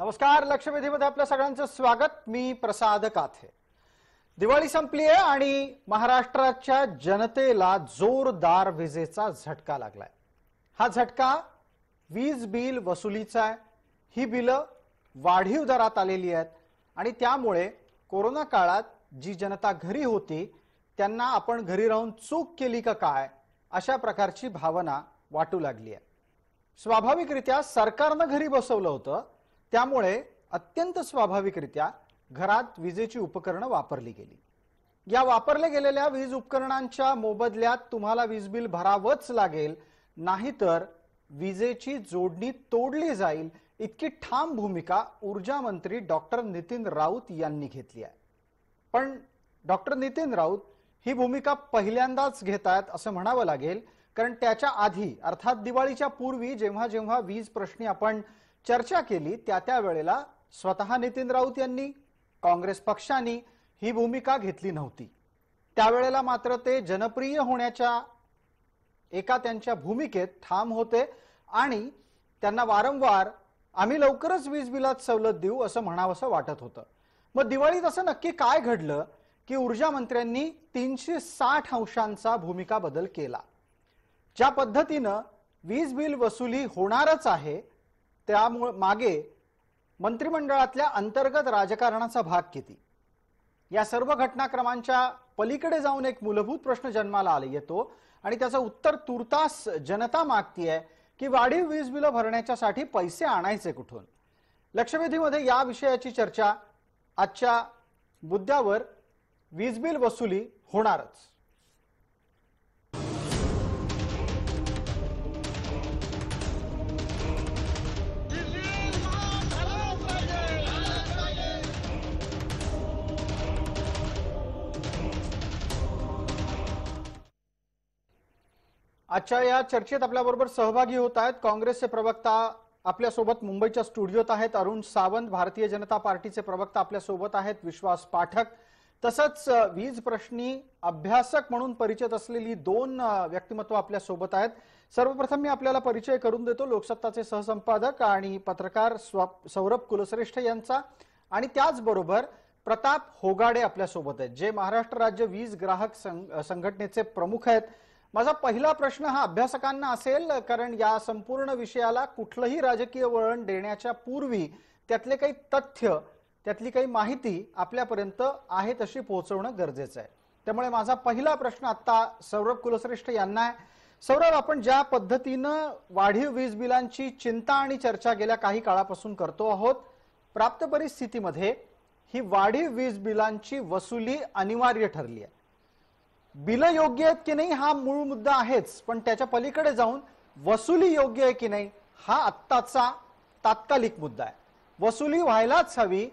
नमस्कार, लक्षवेधीमध्ये आपल्या सगळ्यांचं स्वागत. मी प्रसाद काथे. दिवाळी संपली आहे आणि महाराष्ट्राच्या जनतेला जोरदार विजेचा झटका लागलाय. हा झटका वीज बिल वसुलीचा आहे. ही बिल वाढीव दरात आलेली आहेत आणि त्यामुळे कोरोना काळात जी जनता घरी होती त्यांना आपण घरी राहून चूक केली का काय अशा प्रकारची भावना वाटू लागली आहे. स्वाभाविकरित्या सरकारनं घरी बसवलं होतं त्यामुळे अत्यंत स्वाभाविकरित्या घरात विजेची उपकरणं वापरली गेली. या वापरले गेलेल्या वीज उपकरणांच्या मोबदल्यात तुम्हाला वीज बिल भरावंच लागेल, नाहीतर विजेची जोडणी तोडली जाईल इतकी ठाम भूमिका ऊर्जा मंत्री डॉक्टर नितीन राऊत यांनी घेतली आहे. पण डॉक्टर नितीन राऊत ही भूमिका पहिल्यांदाच घेतायत असं म्हणावं लागेल, कारण त्याच्या आधी अर्थात दिवाळीच्या पूर्वी जेव्हा जेव्हा वीज प्रश्नी आपण चर्चा केली त्या वेळेला स्वतः नितीन राऊत यांनी काँग्रेस पक्षाने ही भूमिका घेतली नव्हती. त्यावेळेला मात्र ते जनप्रिय होण्याच्या एका त्यांच्या भूमिकेत ठाम होते आणि त्यांना वारंवार आम्ही लवकरच वीज बिलात सवलत देऊ असं म्हणावंसं वाटत होतं. मग दिवाळीत असं नक्की काय घडलं की ऊर्जा मंत्र्यांनी 360 अंशांचा भूमिका बदल केला? ज्या पद्धतीनं वीज बिल वसुली होणारच आहे त्यामुळे मागे मंत्रिमंडळातल्या अंतर्गत राजकारणाचा भाग किती, या सर्व घटनाक्रमांच्या पलीकडे जाऊन एक मूलभूत प्रश्न जन्माला येतो आणि त्याचं उत्तर तुर्तास जनता मागतीये की वाढीव वीज बिल भरण्यासाठी पैसे आणायचे कुठून? लक्षवेधीमध्ये या विषयाची चर्चा. आजच्या मुद्द्यावर वीज बिल वसुली होणारच. अच्छा, या चर्चेत आपल्याबरोबर सहभागी होत आहेत काँग्रेसचे प्रवक्ता, आपल्यासोबत मुंबईच्या स्टुडिओत आहेत अरुण सावंत, भारतीय जनता पार्टीचे प्रवक्ता आपल्यासोबत आहेत विश्वास पाठक, तसंच वीज प्रश्नी अभ्यासक म्हणून परिचित असलेली दोन व्यक्तिमत्व आपल्यासोबत आहेत. सर्वप्रथम मी आपल्याला परिचय करून देतो लोकसत्ताचे सहसंपादक आणि पत्रकार सौरभ कुलश्रेष्ठ यांचा, आणि त्याचबरोबर प्रताप होगाडे आपल्यासोबत आहेत जे महाराष्ट्र राज्य वीज ग्राहक संघटनेचे प्रमुख आहेत. माझा पहिला प्रश्न हा अभ्यासकांना असेल, कारण या संपूर्ण विषयाला कुठलंही राजकीय वळण देण्याच्या पूर्वी त्यातले काही तथ्य, त्यातली काही माहिती आपल्यापर्यंत आहे तशी पोहोचवणं गरजेचं आहे. त्यामुळे माझा पहिला प्रश्न आता सौरभ कुलश्रेष्ठ यांना आहे. सौरभ, आपण ज्या पद्धतीनं वाढीव वीज बिलांची चिंता आणि चर्चा गेल्या काही काळापासून करतो आहोत, प्राप्त परिस्थितीमध्ये ही वाढीव वीज बिलांची वसुली अनिवार्य ठरली आहे. बिल योग्य आहेत की नाही हा मूळ मुद्दा आहेच, पण त्याच्या पलीकडे जाऊन वसुली योग्य आहे की नाही हा आत्ताचा तात्कालिक मुद्दा आहे. वसुली व्हायलाच हवी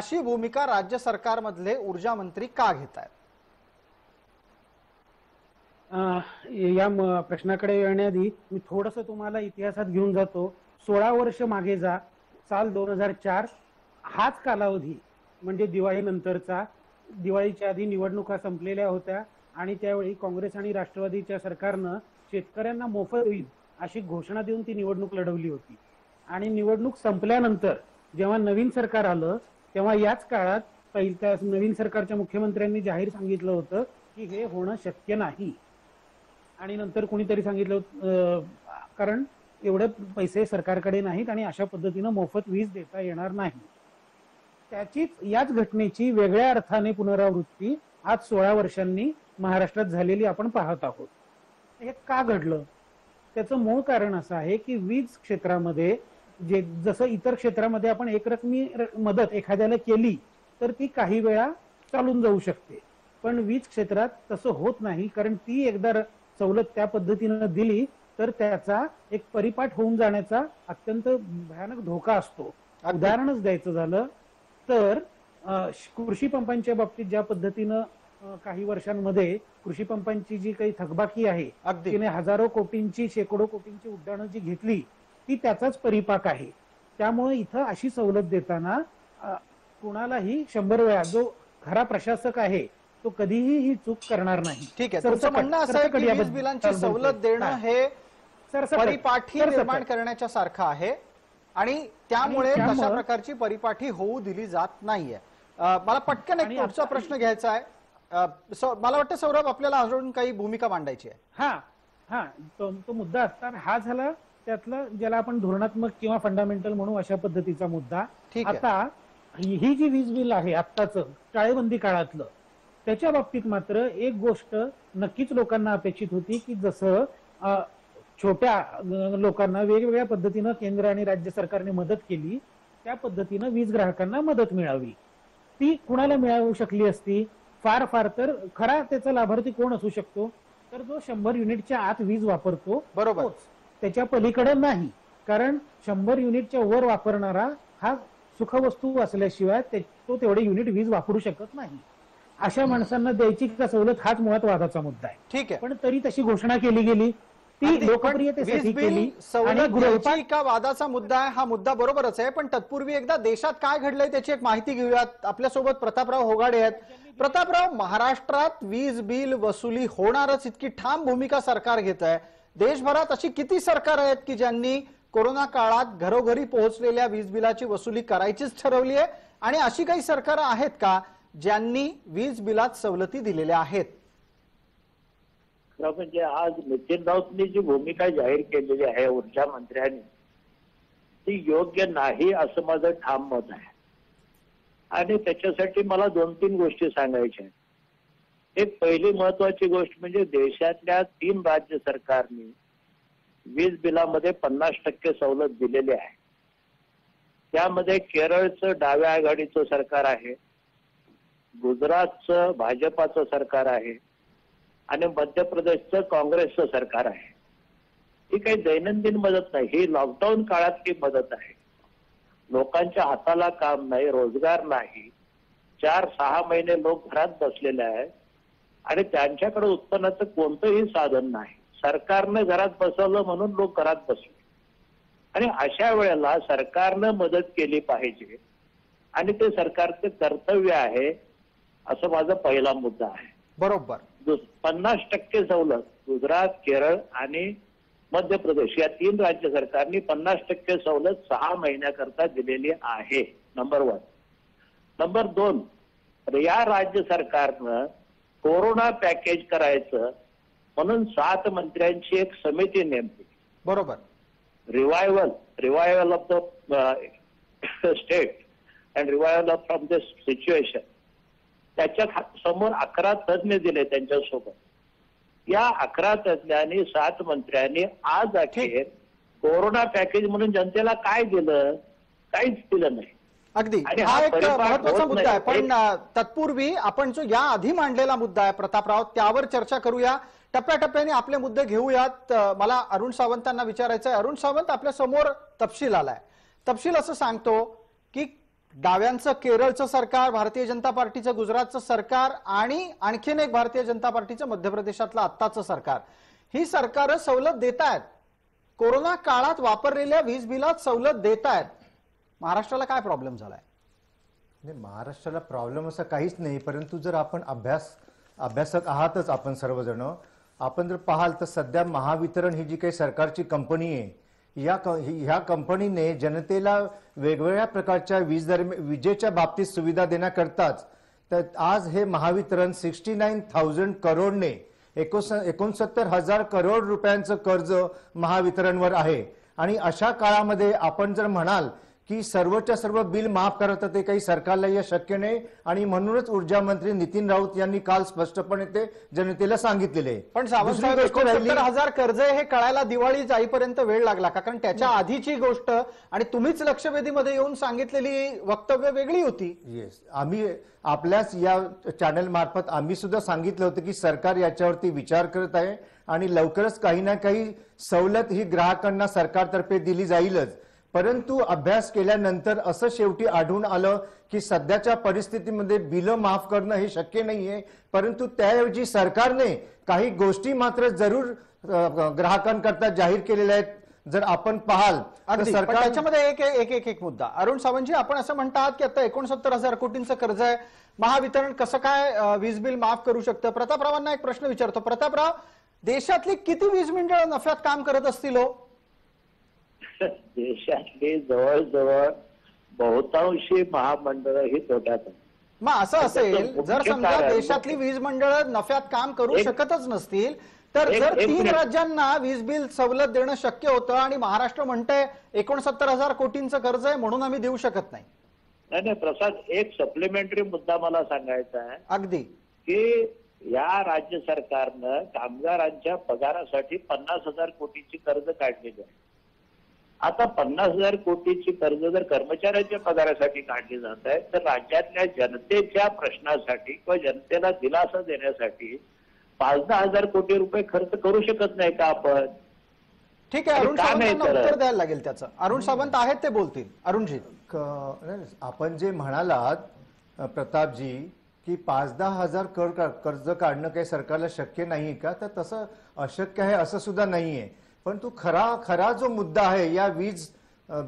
अशी भूमिका राज्य सरकारमधले ऊर्जा मंत्री का घेत आहेत? या प्रश्नाकडे येण्याआधी मी थोडस तुम्हाला इतिहासात घेऊन जातो. 16 वर्ष मागे जा, साल 2004 हाच कालावधी म्हणजे दिवाळीनंतरचा. दिवाळीच्या आधी निवडणुका संपलेल्या होत्या आणि त्यावेळी काँग्रेस आणि राष्ट्रवादीच्या सरकारनं शेतकऱ्यांना मोफत वीज अशी घोषणा देऊन ती निवडणूक लढवली होती. आणि निवडणूक संपल्यानंतर जेव्हा नवीन सरकार आलं तेव्हा याच काळात पहिल्या नवीन सरकारच्या मुख्यमंत्र्यांनी जाहीर सांगितलं होतं की हे होणं शक्य नाही. आणि नंतर कोणीतरी सांगितलं कारण एवढे पैसे सरकारकडे नाहीत आणि अशा पद्धतीनं मोफत वीज देता येणार नाही. त्याचीच याच घटनेची वेगळ्या अर्थाने पुनरावृत्ती आज 16 वर्षांनी महाराष्ट्रात झालेली आपण पाहत आहोत. हे का घडलं? त्याचं मूळ कारण असं आहे की वीज क्षेत्रामध्ये जे जसं इतर क्षेत्रामध्ये आपण एकरकमी मदत एखाद्याला केली तर ती काही वेळा चालून जाऊ शकते, पण वीज क्षेत्रात तसं होत नाही. कारण ती एकदा सवलत त्या पद्धतीनं दिली तर त्याचा एक परिपाठ होऊन जाण्याचा अत्यंत भयानक धोका असतो. उदाहरणच द्यायचं झालं तर कृषी पंपांच्या बाबतीत ज्या पद्धतीनं काही वर्षांमध्ये कृषी पंपांची जी काही थकबाकी आहे तिने हजारो कोटींची, शेकडो कोटींची उड्डाणं जी घेतली ती त्याचाच परिपाक आहे. त्यामुळे इथं अशी सवलत देताना कुणालाही 100 वेळा जो खरा प्रशासक आहे तो कधीही ही चूक करणार नाही. ठीक आहे, तुमचं म्हणणं असं आहे की वीज बिलांची सवलत देणं हे परिपाठी निर्माण करण्याच्या सारखं आहे कशा प्रकारची परिपाठी होऊ दिली जात नाहीये। मला पटकन एक पुढचा प्रश्न घ्यायचा आहे। मला वाटतं सौरभ आपल्याला अजून काही भूमिका मांडायची आहे। हां हां, तो मुद्दा असताना हा झाला त्यातला ज्याला आपण धोरणात्मक किंवा फंडामेंटल म्हणून अशा पद्धतीचा मुद्दा। आता ही जी वीज बिल आहे आत्ताचं टाळेबंदी काळातलं त्याच्या बाबतीत मात्र एक गोष्ट नक्कीच लोकांना अपेक्षित होती की जसं छोट्या लोकांना वेगवेगळ्या पद्धतीने केंद्र आणि राज्य सरकारने मदत केली त्या पद्धतीने वीज ग्राहकांना मदत मिळावी। ती कुणाला मिळू शकली असती? फार फार तर खरा त्याचा लाभार्थी कोण असू शकतो तर जो 100 युनिटच्या आत वीज वापरतो, बरोबर, त्याच्या पलीकडे नाही। कारण 100 युनिटच्या वर वापरणारा हा सुखवस्तू असल्याशिवाय तो तेवढे युनिट वीज वापरू शकत नाही। अशा माणसांना द्यायची का सवलत हाच मुळात वादाचा मुद्दा आहे। ठीक आहे, पण तरी तशी घोषणा केली गेली ती लोकप्रियतेसाठी केली। सवलत द्यायची का वादाचा मुद्दा आहे, हा मुद्दा बरोबरच आहे। पण तत्पूर्वी एकदा देशात काय घडलंय त्याची एक माहिती घेऊयात। आपल्यासोबत प्रतापराव होगाडे आहेत। प्रतापराव, महाराष्ट्रात वीज बिल वसुली होणारच इतकी ठाम भूमिका सरकार घेत आहे। देशभरात अशी किती सरकार आहेत की ज्यांनी कोरोना काळात घरोघरी पोहोचलेल्या वीज बिलाची वसुली करायचीच ठरवली आहे, आणि अशी काही सरकार आहेत का ज्यांनी वीज बिलात सवलती दिलेल्या आहेत? म्हणजे आज नितीन राऊतने जी भूमिका जाहीर केलेली आहे ऊर्जा मंत्र्यांनी ती योग्य नाही असं माझं ठाम मत आहे। आणि त्याच्यासाठी मला 2-3 गोष्टी सांगायच्या आहेत। एक पहिली महत्वाची गोष्ट म्हणजे देशातल्या 3 राज्य सरकारने वीज बिलामध्ये 50% सवलत दिलेली आहे। त्यामध्ये केरळचं डाव्या आघाडीचं सरकार आहे, गुजरातचं भाजपाचं सरकार आहे आणि मध्य प्रदेशचं काँग्रेसचं सरकार आहे। ही काही दैनंदिन मदत नाही, ही लॉकडाऊन काळातली मदत आहे। लोकांच्या हाताला काम नाही, रोजगार नाही, 4-6 महिने लोक घरात बसलेले आहेत आणि त्यांच्याकडे उत्पन्नाचं कोणतंही साधन नाही। सरकारनं घरात बसवलं म्हणून लोक घरात बसले, आणि अशा वेळेला सरकारनं मदत केली पाहिजे आणि ते सरकारचे कर्तव्य आहे असं माझा पहिला मुद्दा आहे। बरोबर, 50% सवलत गुजरात, केरळ आणि मध्य प्रदेश या 3 राज्य सरकारनी 50% सवलत 6 महिन्याकरता दिलेली आहे, नंबर 1। नंबर 2, या राज्य सरकारनं कोरोना पॅकेज करायचं म्हणून 7 मंत्र्यांची एक समिती नेमली, बरोबर, revival of the state and revival from the situation. त्याच्या समोर 11 तज्ञ दिले त्यांच्यासोबत। या 11 तज्ञांनी 7 मंत्र्यांनी आज अखेर कोरोना पॅकेज म्हणून जनतेला काय दिलं? काहीच दिलं नाही। अगदी हा एक महत्वाचा मुद्दा आहे। पण तत्पूर्वी आपण जो या आधी मांडलेला मुद्दा आहे प्रतापराव त्यावर चर्चा करूया, टप्प्याटप्प्याने आपले मुद्दे घेऊयात। मला अरुण सावंतांना विचारायचं आहे। अरुण सावंत, आपल्या समोर तपशील आलाय। तपशील असं सांगतो की डाव्यांचं केरळचं सरकार, भारतीय जनता पार्टीचं गुजरातचं सरकार आणि आणखीन एक भारतीय जनता पार्टीचं मध्य प्रदेशातलं आत्ताचं सरकार, ही सरकार सवलत देतायत, कोरोना काळात वापरलेल्या वीज बिलात सवलत देतायत। महाराष्ट्राला काय प्रॉब्लेम झालाय? नाही, महाराष्ट्राला प्रॉब्लेम असं काहीच नाही, परंतु जर आपण अभ्यासक आहातच आपण सर्वजण, आपण जर पाहाल तर सध्या महावितरण ही जी काही सरकारची कंपनी आहे ह्या कंपनीने जनतेला वेगवेगळ्या प्रकारच्या विजेच्या बाबतीत सुविधा देण्याकरताच तर आज हे महावितरण 69,000 करोडने 69,000 करोड रुपयांचं कर्ज महावितरणवर आहे। आणि अशा काळामध्ये आपण जर म्हणाल की सर्वच्या सर्व बिल माफ करत ते काही सरकारला हे शक्य नाही, आणि म्हणूनच ऊर्जा मंत्री नितीन राऊत यांनी काल स्पष्टपणे ते जनतेला सांगितलेले। पण सावंत साहेब, 70,000 कर्ज हे कळायला दिवाळी जाईपर्यंत वेळ लागला का? कारण त्याच्या आधीची गोष्ट आणि तुम्हीच लक्षवेधीमध्ये येऊन सांगितलेली वक्तव्य वेगळी होती। येस, आम्ही आपल्याच या चॅनल मार्फत आम्ही सुद्धा सांगितलं होतं की सरकार याच्यावरती विचार करत आहे आणि लवकरच काही ना काही सवलत ही ग्राहकांना सरकारतर्फे दिली जाईलच। परंतु अभ्यास केल्यानंतर असं शेवटी आढळून आलं की सध्याच्या परिस्थितीमध्ये बिलं माफ करणं हे शक्य नाहीये, परंतु त्याऐवजी सरकारने काही गोष्टी मात्र जरूर ग्राहकांकरता जाहीर केलेल्या आहेत। जर आपण पाहाल तर सरकार त्याच्यामध्ये एक एक एक एक मुद्दा। अरुण सावंतजी, आपण असं म्हणतात की आता 69,000 कोटींचं कर्ज आहे, महावितरण कसं काय वीज बिल माफ करू शकतं? प्रतापरावांना एक प्रश्न विचारतो। प्रतापराव, देशातली किती वीज मंडळं नफ्यात काम करत असतील? देशातले जवळजवळ बहुतांशी महामंडळ ही तोट्यात आहेत। मग असं असेल जर समजा देशातली वीज मंडळ नफ्यात काम करू शकतच नसतील तर जर 3 राज्यांना वीजबिल सवलत देणं शक्य होतं आणि महाराष्ट्र म्हणते 69,000 कोटींचं कर्ज आहे म्हणून आम्ही देऊ शकत नाही। नाही नाही प्रसाद, एक सप्लिमेंटरी मुद्दा मला सांगायचा आहे अगदी की या राज्य सरकारनं कामगारांच्या पगारासाठी 50,000 कोटीची कर्ज काढलेली आहे। आता 50,000 कोटीची कर्ज जर कर्मचाऱ्यांच्या पगारासाठी काढली जात आहे तर राज्यातल्या जनतेच्या प्रश्नासाठी किंवा जनतेला दिलासा देण्यासाठी 5-10 हजार कोटी रुपये खर्च करू शकत नाही का आपण? ठीक आहे, अरुण सावंत उत्तर द्यायला लागेल त्याचं। अरुण सावंत आहेत, ते बोलतील। अरुणजी, आपण जे म्हणालात प्रतापजी की 5-10 हजार कर्ज काढणं काही सरकारला शक्य नाही का, तर तसं अशक्य आहे असं सुद्धा नाहीये। परंतु खरा खरा जो मुद्दा आहे या वीज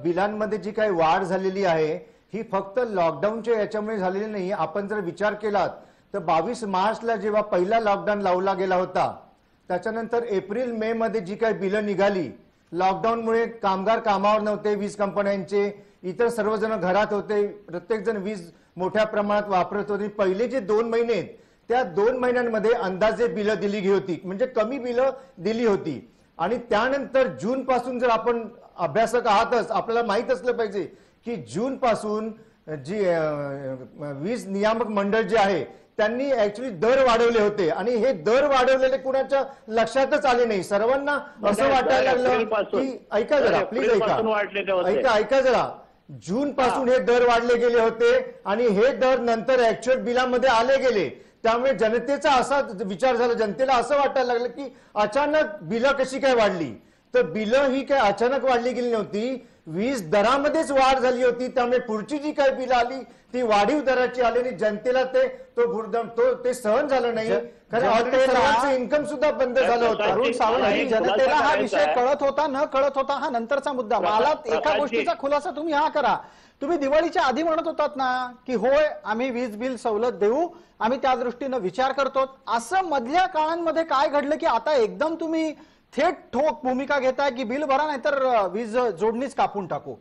बिलांमध्ये जी काही वाढ झालेली आहे ही फक्त लॉकडाऊनच्या याच्यामुळे झालेली नाही। आपण जर विचार केलात तर 22 मार्चला जेव्हा पहिला लॉकडाऊन लावला गेला होता त्याच्यानंतर एप्रिल मे मध्ये जी काही बिलं निघाली लॉकडाऊनमुळे कामगार कामावर नव्हते, वीज कंपन्यांचे इतर सर्वजण घरात होते, प्रत्येकजण वीज मोठ्या प्रमाणात वापरत होती। पहिले जे 2 महिने त्या 2 महिन्यांमध्ये अंदाजे बिलं दिली होती, म्हणजे कमी बिलं दिली होती। आणि त्यानंतर जून पासून जर आपण अभ्यासक आहातच आपल्याला माहित असलं पाहिजे की जून पासून जी वीज नियामक मंडळ जे आहे त्यांनी ऍक्च्युअली दर वाढवले होते आणि हे दर वाढवलेले कुणाच्या लक्षातच आले नाही। सर्वांना असं वाटायला लागलं की ऐका जरा प्लीज, ऐका जरा, जून पासून हे दर वाढले गेले होते आणि हे दर नंतर ऍक्च्युअल बिलामध्ये आले गेले। त्यामुळे जनतेचा असा विचार झाला, जनतेला असं वाटायला लागलं की अचानक बिलं कशी काय वाढली, तर बिलं ही काय अचानक वाढली गेली नव्हती, वीज दरामध्येच वाढ झाली होती। त्यामुळे पुढची जी काही बिलं आली ती वाढीव दराची आली आणि जनतेला ते सहन झालं नाही। कारण इन्कम सुद्धा बंद झालं होतं। अरुण सावंत, जनतेला हा विषय कळत होता न कळत होता हा नंतरचा मुद्दा, मला एका गोष्टीचा खुलासा तुम्ही हा करा। तुम्ही दिवाळीच्या आधी म्हणत होतात ना की होय आम्ही वीज बिल सवलत देऊ, आम्ही त्या दृष्टीनं विचार करतो, असं मधल्या काळांमध्ये काय घडलं की आता एकदम तुम्ही थेट ठोक भूमिका घेताय की बिल भरा नाहीतर वीज जोडणीच कापून टाकू?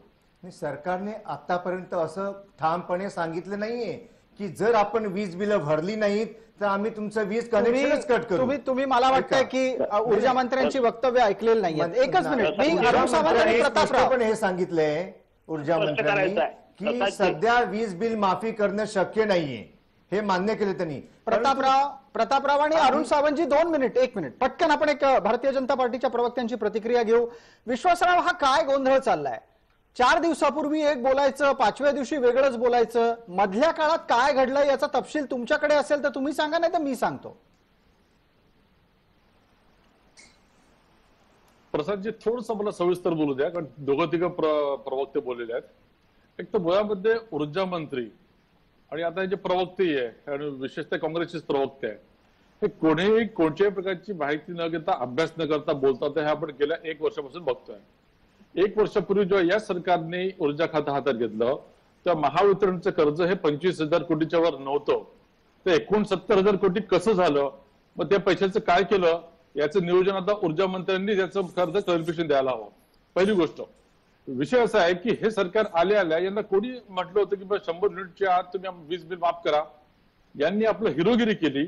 सरकारने आतापर्यंत असं ठामपणे सांगितलं नाहीये की जर आपण वीज बिल भरली नाहीत तर आम्ही तुमचं वीज कनेक्शनच कट करू। तुम्ही तुम्ही मला वाटतंय की ऊर्जा मंत्र्यांची वक्तव्य ऐकलेली नाहीये। एकच मिनिट, मी अरुण सावंत आणि प्रतापराव पण हे सांगितलंय ऊर्जा मंत्र्यांनी की सध्या वीज बिल माफी करणं शक्य नाहीये, हे मान्य केलं त्यांनी। प्रतापराव आणि अरुण सावंतजी 2 मिनिट, 1 मिनिट पटकन आपण एक भारतीय जनता पार्टीच्या प्रवक्त्यांची प्रतिक्रिया घेऊ। विश्वासराव, हा काय गोंधळ चाललाय? 4 दिवसापूर्वी एक बोलायचं, 5व्या दिवशी वेगळंच बोलायचं, मधल्या काळात काय घडलं याचा तपशील तुमच्याकडे असेल तर तुम्ही सांगा, नाही तर मी सांगतो। प्रसादजी, थोडंसं मला सविस्तर बोलू द्या कारण दोघं तिघं प्रवक्ते बोललेले आहेत। एक तर मुळामध्ये ऊर्जा मंत्री आणि आता जे प्रवक्ते आहे आणि विशेषतः काँग्रेसचे प्रवक्ते आहे हे कोणीही कोणत्याही प्रकारची माहिती न घेता अभ्यास न करता बोलतात हे आपण गेल्या 1 वर्षापासून बघतोय। 1 वर्षापूर्वी जेव्हा या सरकारने ऊर्जा खातं हातात घेतलं तेव्हा महावितरणचं कर्ज हे 25,000 कोटीच्या वर नव्हतं, ते 69,000 कोटी कसं झालं? मग त्या पैशाचं काय केलं? याचं नियोजन आता ऊर्जा मंत्र्यांनी त्याचं कर्ज क्लॅरिफिकेशन द्यायला हवं। पहिली गोष्ट, विषय असा आहे की हे सरकार आले आल्या यांना कोणी म्हटलं होतं की 100 युनिटच्या आत तुम्ही वीज बिल माफ करा? यांनी आपलं हिरोगिरी केली,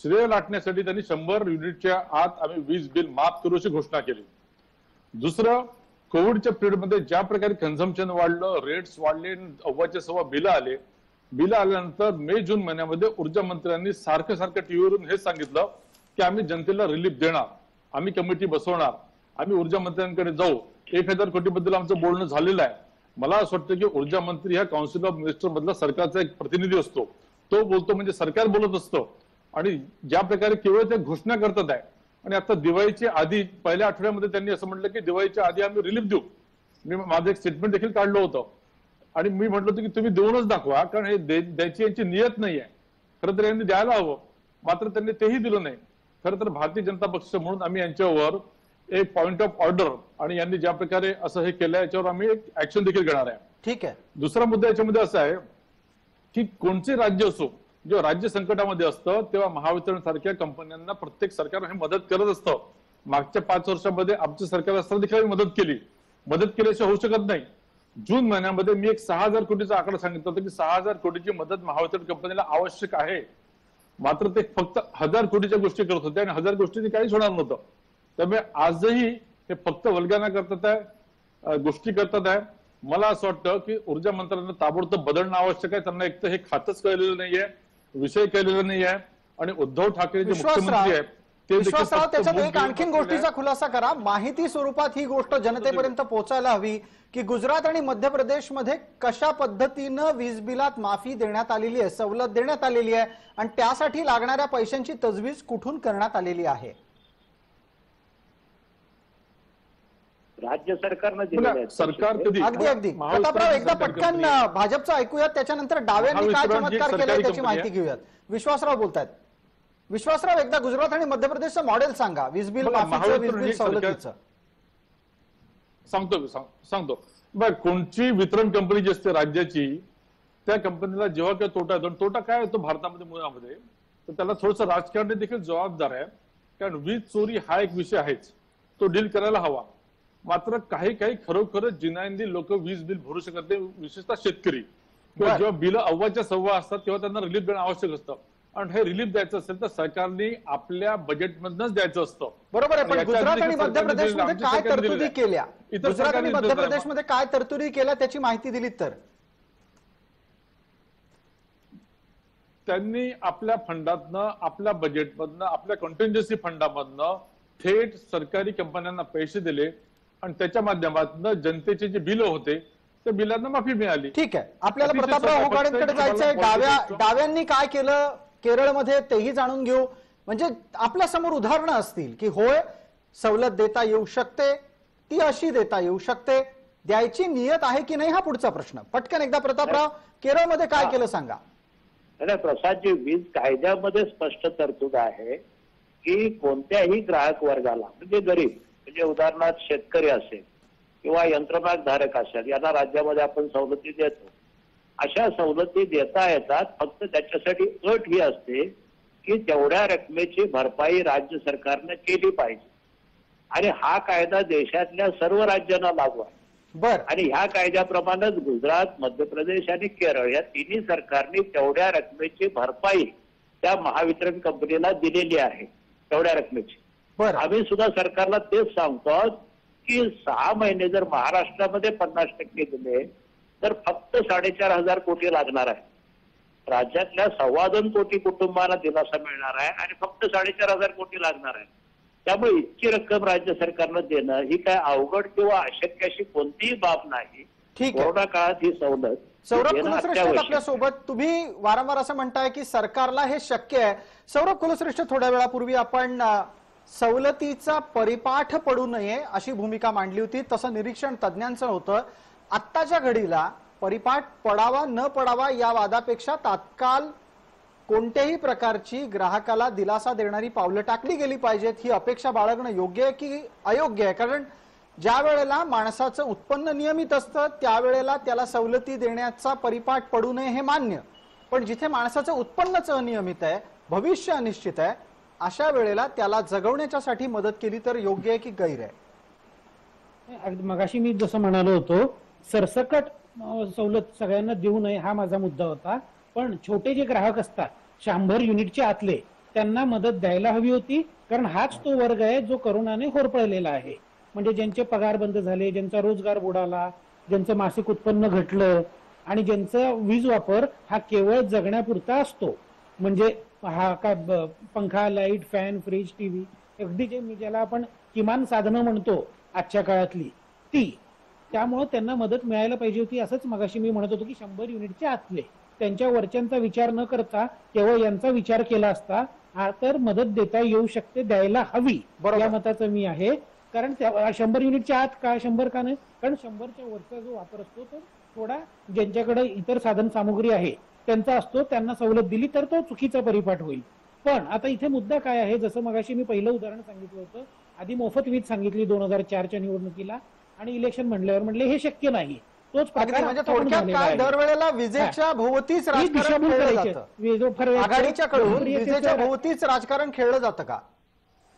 श्रेय लाटण्यासाठी त्यांनी 100 युनिटच्या आत आम्ही वीज बिल माफ करू अशी घोषणा केली। दुसरं, कोविडच्या पिरियडमध्ये ज्या प्रकारे कन्झम्पशन वाढलं, रेट्स वाढले, अव्वाच्या सव्वा बिलं आले, बिलं आल्यानंतर मे जून महिन्यामध्ये ऊर्जा मंत्र्यांनी सारखं टीव्हीवरून हे सांगितलं की आम्ही जनतेला रिलीफ देणार, आम्ही कमिटी बसवणार, आम्ही ऊर्जा मंत्र्यांकडे जाऊ, 1,000 कोटी बद्दल आमचं बोलणं झालेलं आहे। मला असं वाटतं की ऊर्जा मंत्री हा काउन्सिल ऑफ मिनिस्टर मधला सरकारचा एक प्रतिनिधी असतो, तो बोलतो म्हणजे सरकार बोलत असतं आणि ज्या प्रकारे केवळ ते घोषणा करतात आहे। आणि आता दिवाळीच्या आधी पहिल्या आठवड्यामध्ये त्यांनी असं म्हटलं की दिवाळीच्या आधी आम्ही रिलीफ देऊ, मी माझं एक स्टेटमेंट देखील काढलं होतं आणि मी म्हटलं होतं की तुम्ही देऊनच दाखवा कारण हे द्यायची यांची नियत नाही आहे, खरं तर यांनी द्यायला हवं, मात्र त्यांनी तेही दिलं नाही। खरं तर भारतीय जनता पक्ष म्हणून आम्ही यांच्यावर एक पॉइंट ऑफ ऑर्डर आणि यांनी ज्या प्रकारे असं हे केलं याच्यावर आम्ही एक ऍक्शन देखील घेणार आहे। ठीक आहे, दुसरा मुद्दा याच्यामध्ये असा आहे की कोणते राज्य असो, जेव्हा राज्य संकटामध्ये असतं तेव्हा महावितरण सारख्या कंपन्यांना प्रत्येक सरकार हे मदत करत असतं। मागच्या 5 वर्षामध्ये आमचं सरकार असताना देखील मदत केली, मदत केल्याशिवाय होऊ शकत नाही। जून महिन्यामध्ये मी एक 6,000 कोटीचा आकडा सांगितलं होतं की 6,000 कोटीची मदत महावितरण कंपनीला आवश्यक आहे। मात्र ते फक्त 1,000 कोटीच्या गोष्टी करत होते आणि 1,000 गोष्टींनी काही होणार नव्हतं। त्यामुळे आजही ते फक्त वल्गना करतात आहे, गोष्टी करतात आहे। मला असं वाटतं की ऊर्जा मंत्र्यांना ताबडतोब बदलणं आवश्यक आहे। त्यांना एकतर हे खातच कळलेलं नाहीये, विषय कळलेला नाहीये आणि उद्धव ठाकरे जे मुख्यमंत्री आहेत गोष्टीचा खुलासा करा। माहिती स्वरूपात ही गोष्ट जनतेपर्यंत पोहोचायला हवी की गुजरात आणि मध्य प्रदेश मध्ये कशा पद्धतीने वीज बिलात माफी देण्यात आलेली आहे, सवलत देण्यात आलेली आहे आणि त्यासाठी लागणाऱ्या पैशांची तजवीज कुठून करण्यात आलेली आहे। राज्य सरकारने दिलेले सरकार अगदी अगदी प्रतापराव एकदा पटकन भाजपचं ऐकूयात, त्याच्यानंतर डाव्यांनी काय चमत्कार केलाय त्याची माहिती घेऊयात। विश्वासराव बोलतात। विश्वासराव एकदा गुजरात आणि मध्य प्रदेशचं मॉडेल सांगा, वीजबिल सांगतो। बघ कोणची वितरण कंपनी जी असते राज्याची, त्या कंपनीला जेव्हा काय तोटा येतो, तोटा काय येतो भारतामध्ये मुळामध्ये, तर त्याला थोडंसं राजकारणी देखील जबाबदार आहे। कारण वीज चोरी हा एक विषय आहेच, तो डील करायला हवा। मात्र काही काही खरोखर जिनांदी लोक वीज बिल भरू शकत नाही, विशेषतः शेतकरी। किंवा जेव्हा बिल अव्वाच्या सव्वा असतात तेव्हा त्यांना रिलीफ देणं आवश्यक असतं आणि हे रिलीफ द्यायचं असेल तर सरकारने आपल्या बजेटमधूनच द्यायचं असतं। बरोबर आहे, पण गुजरात आणि मध्य प्रदेशमध्ये काय तरतुदी केल्या, गुजरात आणि मध्य प्रदेशमध्ये काय तरतुदी केल्या त्याची माहिती दिली तर? त्यांनी आपल्या फंडातनं, आपल्या बजेटमधनं, आपल्या कॉन्टिन्जन्सी फंडामधनं थेट सरकारी कंपन्यांना पैसे दिले आणि त्याच्या माध्यमातून जनतेचे जे बिल होते त्या बिलांना माफी मिळाली। ठीक आहे, आपल्याला प्रतापराव होगाडेंकडे जायचंय। डाव्यांनी काय केलं केरळमध्ये तेही जाणून घेऊ, म्हणजे आपल्या समोर उदाहरणं असतील की होय सवलत देता येऊ शकते, ती अशी देता येऊ शकते, द्यायची नियत आहे की नाही हा पुढचा प्रश्न। पटकन एकदा प्रतापराव केरळमध्ये काय केलं सांगा। नाही प्रसादजी, वीज कायद्यामध्ये स्पष्ट तरतूद आहे की कोणत्याही ग्राहक वर्गाला, म्हणजे गरीब म्हणजे उदाहरणार्थ शेतकरी असेल किंवा यंत्रमाग धारक असेल, यांना राज्यामध्ये आपण सवलती देतो। अशा सवलती देता येतात, फक्त त्याच्यासाठी अट ही असते की तेवढ्या रकमेची भरपाई राज्य सरकारने केली पाहिजे। आणि हा कायदा देशातल्या सर्व राज्यांना लागू आहे। बर, आणि ह्या कायद्याप्रमाणेच गुजरात, मध्य प्रदेश आणि केरळ या तिन्ही सरकारने तेवढ्या रकमेची भरपाई त्या महावितरण कंपनीला दिलेली आहे, तेवढ्या रकमेची। बर, आम्ही सुद्धा सरकारला तेच सांगतो की 6 महिने जर महाराष्ट्रामध्ये 50% दिले तर फक्त 4,500 कोटी लागणार आहे। राज्यातल्या 2,400 कोटी कुटुंबांना दिलासा मिळणार आहे आणि फक्त 4,500 कोटी लागणार आहे। त्यामुळे इतकी रक्कम राज्य सरकारनं देणं ही काय अवघड किंवा अशक्य अशी कोणतीही बाब नाही। कोरोना काळात ही सवलत सौरभ कुलश्रेष्ठ आपल्यासोबत, तुम्ही वारंवार असं म्हणताय की सरकारला हे शक्य आहे। सौरभ कुलश्रेष्ठ, थोड्या वेळापूर्वी आपण सवलतीचा परिपाठ पडू नये अशी भूमिका मांडली होती, तसं निरीक्षण तज्ज्ञांचं होतं। आत्ताच्या घडीला परिपाठ पडावा न पडावा या वादापेक्षा तात्काळ कोणत्याही प्रकारची ग्राहकाला दिलासा देणारी पावलं टाकली गेली पाहिजेत ही अपेक्षा बाळगणं योग्य आहे की अयोग्य आहे? कारण ज्या वेळेला माणसाचं उत्पन्न नियमित असतं त्यावेळेला त्याला सवलती देण्याचा परिपाठ पडू नये हे मान्य, पण जिथे माणसाचं उत्पन्नच अनियमित आहे, भविष्य अनिश्चित आहे, अशा वेळेला त्याला जगवण्याच्यासाठी मदत केली तर योग्य आहे की गैर आहे? अगदी मगाशी मी जसं म्हणालो होतो, सरसकट सवलत सगळ्यांना देऊ नये हा माझा मुद्दा होता, पण छोटे जे ग्राहक असतात 100 युनिटच्या आतले त्यांना मदत द्यायला हवी होती। कारण हाच तो वर्ग आहे जो करोनाने होरपळलेला आहे, म्हणजे ज्यांचे पगार बंद झाले, ज्यांचा रोजगार बुडाला, ज्यांचं मासिक उत्पन्न घटलं आणि ज्यांचा वीज वापर हा केवळ जगण्यापुरता असतो, म्हणजे हा काय पंखा, लाईट, फॅन, फ्रीज, टीव्ही, अगदी जे मी ज्याला आपण किमान साधनं म्हणतो आजच्या काळातली ती, त्यामुळे त्यांना मदत मिळायला पाहिजे होती। असंच मगाशी मी म्हणत होतो की 100 युनिटच्या आतले त्यांच्या वरच्यांचा विचार न करता केवळ यांचा विचार केला असता तर मदत देता येऊ शकते, द्यायला हवी या मताचं मी आहे। कारण 100 युनिटच्या आत का 100 का नाही, कारण 100च्या वरचा जो वापर असतो तो थोडा ज्यांच्याकडे इतर साधन सामुग्री आहे त्यांचा असतो, त्यांना सवलत दिली तर तो चुकीचा परिपाठ होईल। पण आता इथे मुद्दा काय आहे, जसं मगाशी मी पहिलं उदाहरण सांगितलं होतं, आधी मोफत वीज सांगितली 2004च्या निवडणुकीला आणि इलेक्शन म्हटल्यावर म्हटले हे शक्य नाही। तोच प्रकार दरवेळेला विजेच्या भोवतीच राजकारण खेळलं जातं, आघाडीच्या कडून विजेच्या भोवतीच राजकारण खेळलं जातं का?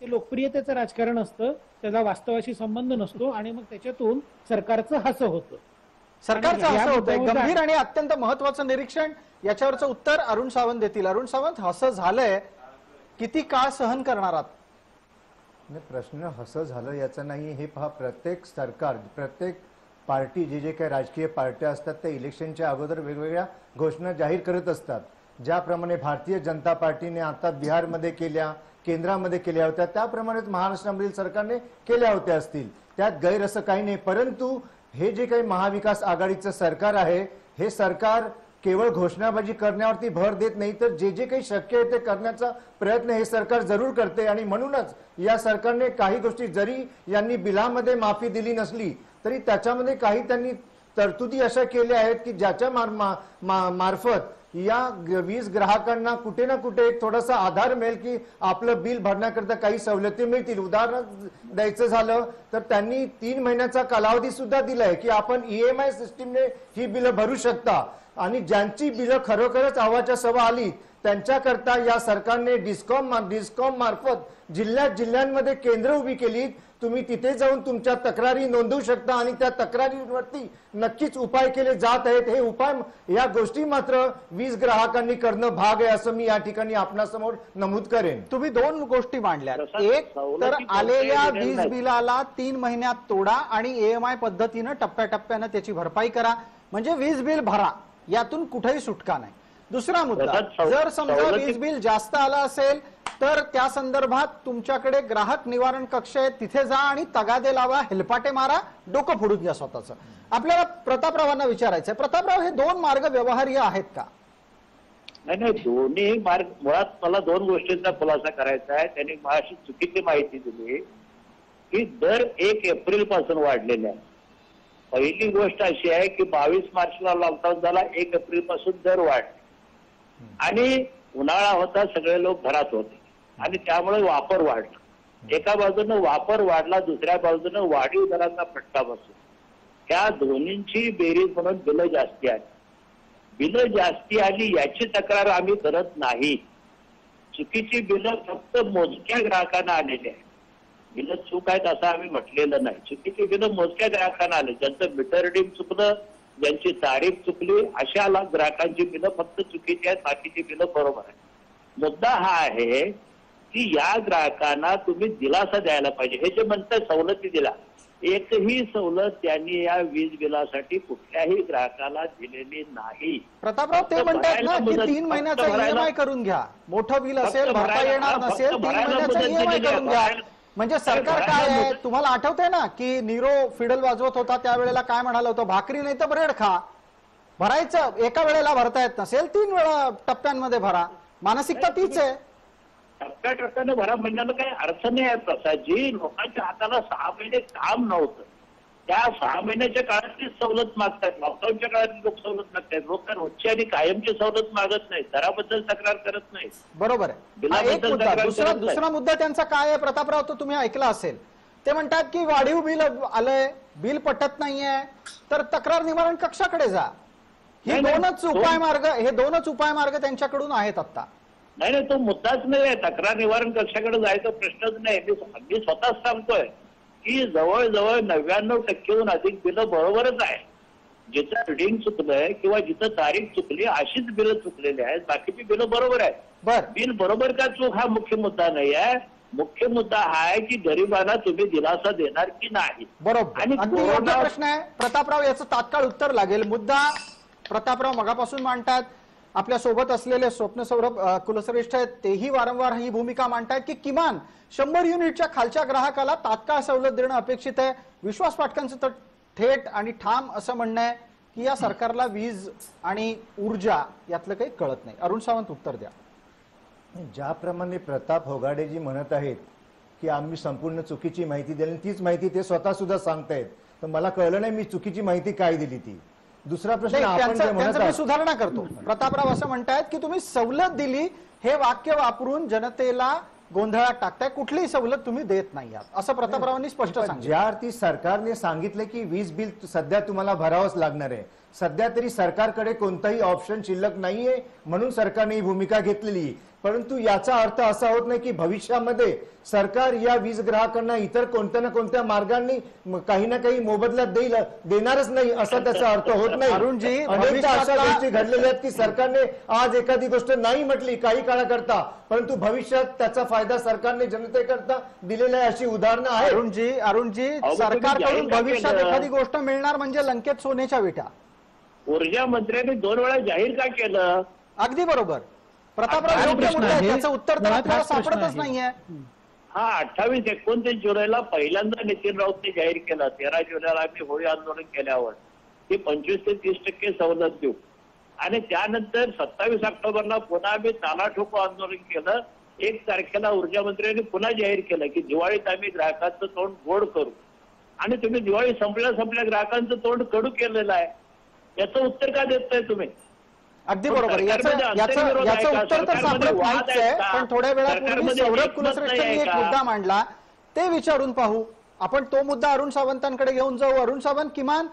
ते लोकप्रियतेचं राजकारण असतं, त्याचा वास्तवाशी संबंध नसतो आणि मग त्याच्यातून सरकारचं हसं होतं. सरकारचं हसं होतं एक गंभीर आणि अत्यंत महत्त्वाचं निरीक्षण. याच्यावरचं उत्तर अरुण सावंत देतील. अरुण सावंत, हसं झालंय, किती काळ सहन करणार आहात? प्रश्न हसं झालं याचा नाही. हे पहा, प्रत्येक सरकार, प्रत्येक पार्टी, जे जे काही राजकीय पार्ट्या असतात त्या इलेक्शनच्या अगोदर वेगवेगळ्या घोषणा जाहीर करत असतात. ज्याप्रमाणे भारतीय जनता पार्टीने आता बिहारमध्ये केल्या, केंद्रामध्ये केल्या होत्या, त्याप्रमाणेच महाराष्ट्रामधील सरकारने केल्या होत्या असतील, त्यात गैर असं काही नाही. परंतु हे जे काही महाविकास आघाडीचं सरकार आहे, हे सरकार केवळ घोषणाबाजी करण्यावरती भर देत नाही, तर जे जे काही शक्य आहे ते करण्याचा प्रयत्न हे सरकार जरूर करते. आणि म्हणूनच या सरकारने काही गोष्टी, जरी यांनी बिलामध्ये माफी दिली नसली तरी त्याच्यामध्ये काही त्यांनी तरतुदी अशा केल्या आहेत की ज्याच्या मार्फत या वीज ग्राहकांना कुठे ना कुठे एक थोडासा आधार मिळेल की आपलं बिल भरण्याकरता काही सवलती मिळतील. उदाहरण द्यायचं झालं तर त्यांनी 3 महिन्याचा कालावधी सुद्धा दिलाय की आपण EMI सिस्टीमने ही बिलं भरू शकता. आणि ज्यांची बिलं खरोखरच आवाच्या सवा आली त्यांच्याकरता या सरकारने डिस्कॉम मार्फत जिल्ह्यांमध्ये केंद्र उभी केली. तुम्ही तिथे जाऊन तुमच्या तक्रारी नोंदवू शकता आणि त्या तक्रारीवरती नक्कीच उपाय केले जात आहेत. हे उपाय, या गोष्टी मात्र वीज ग्राहकांनी करणं भाग आहे असं मी या ठिकाणी आपणासमोर नमूद करेन. तुम्ही 2 गोष्टी मांडल्यात. एक तर आलेल्या वीज बिलाला 3 महिन्यात तोडा आणि AMI पद्धतीनं टप्प्याटप्प्यानं त्याची भरपाई करा, म्हणजे वीज बिल भरा, यातून कुठेही सुटका नाही. दुसरा मुद्दा, जर समजा वीज बिल जास्त आलं असेल तर त्या संदर्भात तुमच्याकडे ग्राहक निवारण कक्ष आहे, तिथे जा आणि तगादे लावा, हेलपाटे मारा, डोकं फोडून द्या स्वतःचं. आपल्याला प्रतापरावांना विचारायचंय, प्रतापराव, हे 2 मार्ग व्यवहार्य आहेत का? नाही नाही, दोन्ही मार्ग. मुळात मला 2 गोष्टींचा खुलासा करायचा आहे. त्यांनी अशी चुकीची माहिती दिली की दर 1 एप्रिल पासून वाढलेल्या. पहिली गोष्ट अशी आहे की 22 मार्चला लॉकडाऊन झाला, 1 एप्रिल पासून दर वाढले आणि उन्हाळा होता, सगळे लोक घरात होते आणि त्यामुळे वापर वाढला. एका बाजूनं वापर वाढला, दुसऱ्या बाजूनं वाढीव दराचा फटका बसला. त्या दोन्हींची बेरीज म्हणून बिलं जास्ती आली. बिलं जास्ती आली याची तक्रार आम्ही करत नाही. चुकीची बिलं फक्त मोजक्या ग्राहकांना आलेली आहे. बिलं चूक आहेत असं आम्ही म्हटलेलं नाही. चुकीची बिलं मोजक्या ग्राहकांना आले, ज्यांचं मीटर रीडिंग चुकलं, ज्यांची तारीख चुकली, अशा ग्राहकांची बिलं फक्त चुकीची आहेत, बाकीची बिलं बरोबर आहे. मुद्दा हा आहे की या ग्राहकांना तुम्ही दिलासा द्यायला पाहिजे. हे जे म्हणतात सवलती दिला, एकही सवलत त्यांनी या वीज बिलासाठी कुठल्याही ग्राहकाला दिलेली नाही. प्रतापराव, ते म्हणतात ना की 3 महिन्याचा EMI करून घ्या, मोठं बिल असेल, भरता येणार नसेल 3 महिन्याचा EMI करून घ्या. म्हणजे सरकार काय आहे, तुम्हाला आठवतंय ना की नीरो फिडल वाजवत होता त्यावेळेला काय म्हणाला होतं, भाकरी नाही तर ब्रेड खा. भरायचं, एका वेळेला भरता येत नसेल 3 वेळा टप्प्यांमध्ये भरा. मानसिकता तीच आहे. टप्प्याटप्प्याने भरा म्हणण्याला काही अर्थ नाही आहे प्रसादजी. लोकांच्या हाताला 6 महिने काम नव्हतं. त्या 6 महिन्याच्या काळातली सवलत मागतात. लॉकडाऊनच्या काळातली लोक सवलत मागतात. लोक रोजची आणि कायमची सवलत मागत नाही, दराबद्दल तक्रार करत नाही. बरोबर आहे. दुसरा मुद्दा त्यांचा काय आहे प्रतापराव, तो तुम्ही ऐकला असेल. ते म्हणतात की वाढीव बिल आलंय, बिल पटत नाहीये तर तक्रार निवारण कक्षाकडे जा. हे दोनच उपाय मार्ग त्यांच्याकडून आहेत आता. नाही नाही, तो मुद्दाच नाही आहे. तक्रार निवारण कक्षाकडे जायचा प्रश्नच नाही. मी स्वतःच सांगतोय की जवळजवळ 99%हून अधिक बिलं बरोबरच आहे. जिथं रिडिंग चुकलंय किंवा जिथं तारीख चुकली अशीच बिलं चुकलेली आहेत, बाकीची बिलं बरोबर आहेत. बिल बरोबर का चूक हा मुख्य मुद्दा नाही आहे. मुख्य मुद्दा हा आहे की गरिबांना तुम्ही दिलासा देणार की नाही. बरोबर, आणि कोणता प्रश्न आहे प्रतापराव, याचं तात्काळ उत्तर लागेल. मुद्दा प्रतापराव मगापासून मांडतात. आपल्या सोबत असलेले स्वप्न सौरभ कुलश्रेष्ठ आहेत, तेही वारंवार ही भूमिका मांडतात की किमान 100 युनिटच्या खालच्या ग्राहकाला तात्काळ सवलत देणं अपेक्षित आहे. विश्वास पाटकांचं तर थेट आणि ठाम असं म्हणणं आहे की या सरकारला वीज आणि ऊर्जा यातलं काही कळत नाही. अरुण सावंत, उत्तर द्या. ज्याप्रमाणे प्रताप होगाडेजी म्हणत आहेत की आम्ही संपूर्ण चुकीची माहिती दिली, तीच माहिती ते स्वतः सुद्धा सांगतायत. तर मला कळलं नाही मी चुकीची माहिती काय दिली ती. दुसरा प्रश्न, आपण सुधारणा करतो. प्रतापराव असं म्हणतायत की तुम्ही सवलत दिली हे वाक्य वापरून जनतेला गोंधळात टाकताय. कुठलीही सवलत तुम्ही देत नाही आहात असं प्रतापरावांनी स्पष्ट सांगितलं. ज्याअर्थी सरकारने सांगितलं की वीज बिल सध्या तुम्हाला भरावंच लागणार आहे, सध्या तरी सरकारकडे कोणताही ऑप्शन शिल्लक नाहीये म्हणून सरकारने ही भूमिका घेतलेली. परंतु याचा अर्थ असा होत नाही की भविष्यामध्ये सरकार या वीज ग्राहकांना इतर कोणत्या ना कोणत्या मार्गांनी काही ना काही मोबदला देणारच नाही असा त्याचा अर्थ होत नाही। अरुणजी, अनेकदा अशा गोष्टी घडलेल्या आहेत की सरकारने आज एखादी गोष्ट नाही म्हटली काही काळाकरता, परंतु भविष्यात त्याचा फायदा सरकारने जनतेकरता दिलेला आहे, अशी उदाहरणं आहेत। अरुणजी, सरकारकडून भविष्यात एखादी गोष्ट मिळणार म्हणजे लंकेत सोन्याच्या विटा। ऊर्जा मंत्र्यांनी दोन वेळा जाहीर का केलं? अगदी बरोबर प्रतापराव, योग्य मुद्दा आहे, त्याचं उत्तर तर आपल्याला सापडतच नाहीये। हा 28-29 जुलैला पहिल्यांदा नितीन राऊतने जाहीर केला, 13 जुलैला आम्ही होळी आंदोलन केल्यावर ते 25 ते 30% सवलत देऊ, आणि त्यानंतर 27 ऑक्टोबरला पुन्हा आम्ही ताला ठोको आंदोलन केलं। 1 तारखेला ऊर्जा मंत्र्यांनी पुन्हा जाहीर केलं की दिवाळीत आम्ही ग्राहकांचं तोंड गोड करू, आणि तुम्ही दिवाळी संपल्या संपल्या ग्राहकांचं तोंड कडू केलेलं आहे, याचं उत्तर का देताय तुम्ही? अगदी बरोबर, याचं उत्तर तर सापडत नाहीच आहे। पण थोड्या वेळापूर्वी सौरभ कुलश्रेष्ठांनी एक मुद्दा मांडला, ते विचारून पाहू आपण, तो मुद्दा अरुण सावंतांकडे घेऊन जाऊ। अरुण सावंत, किमान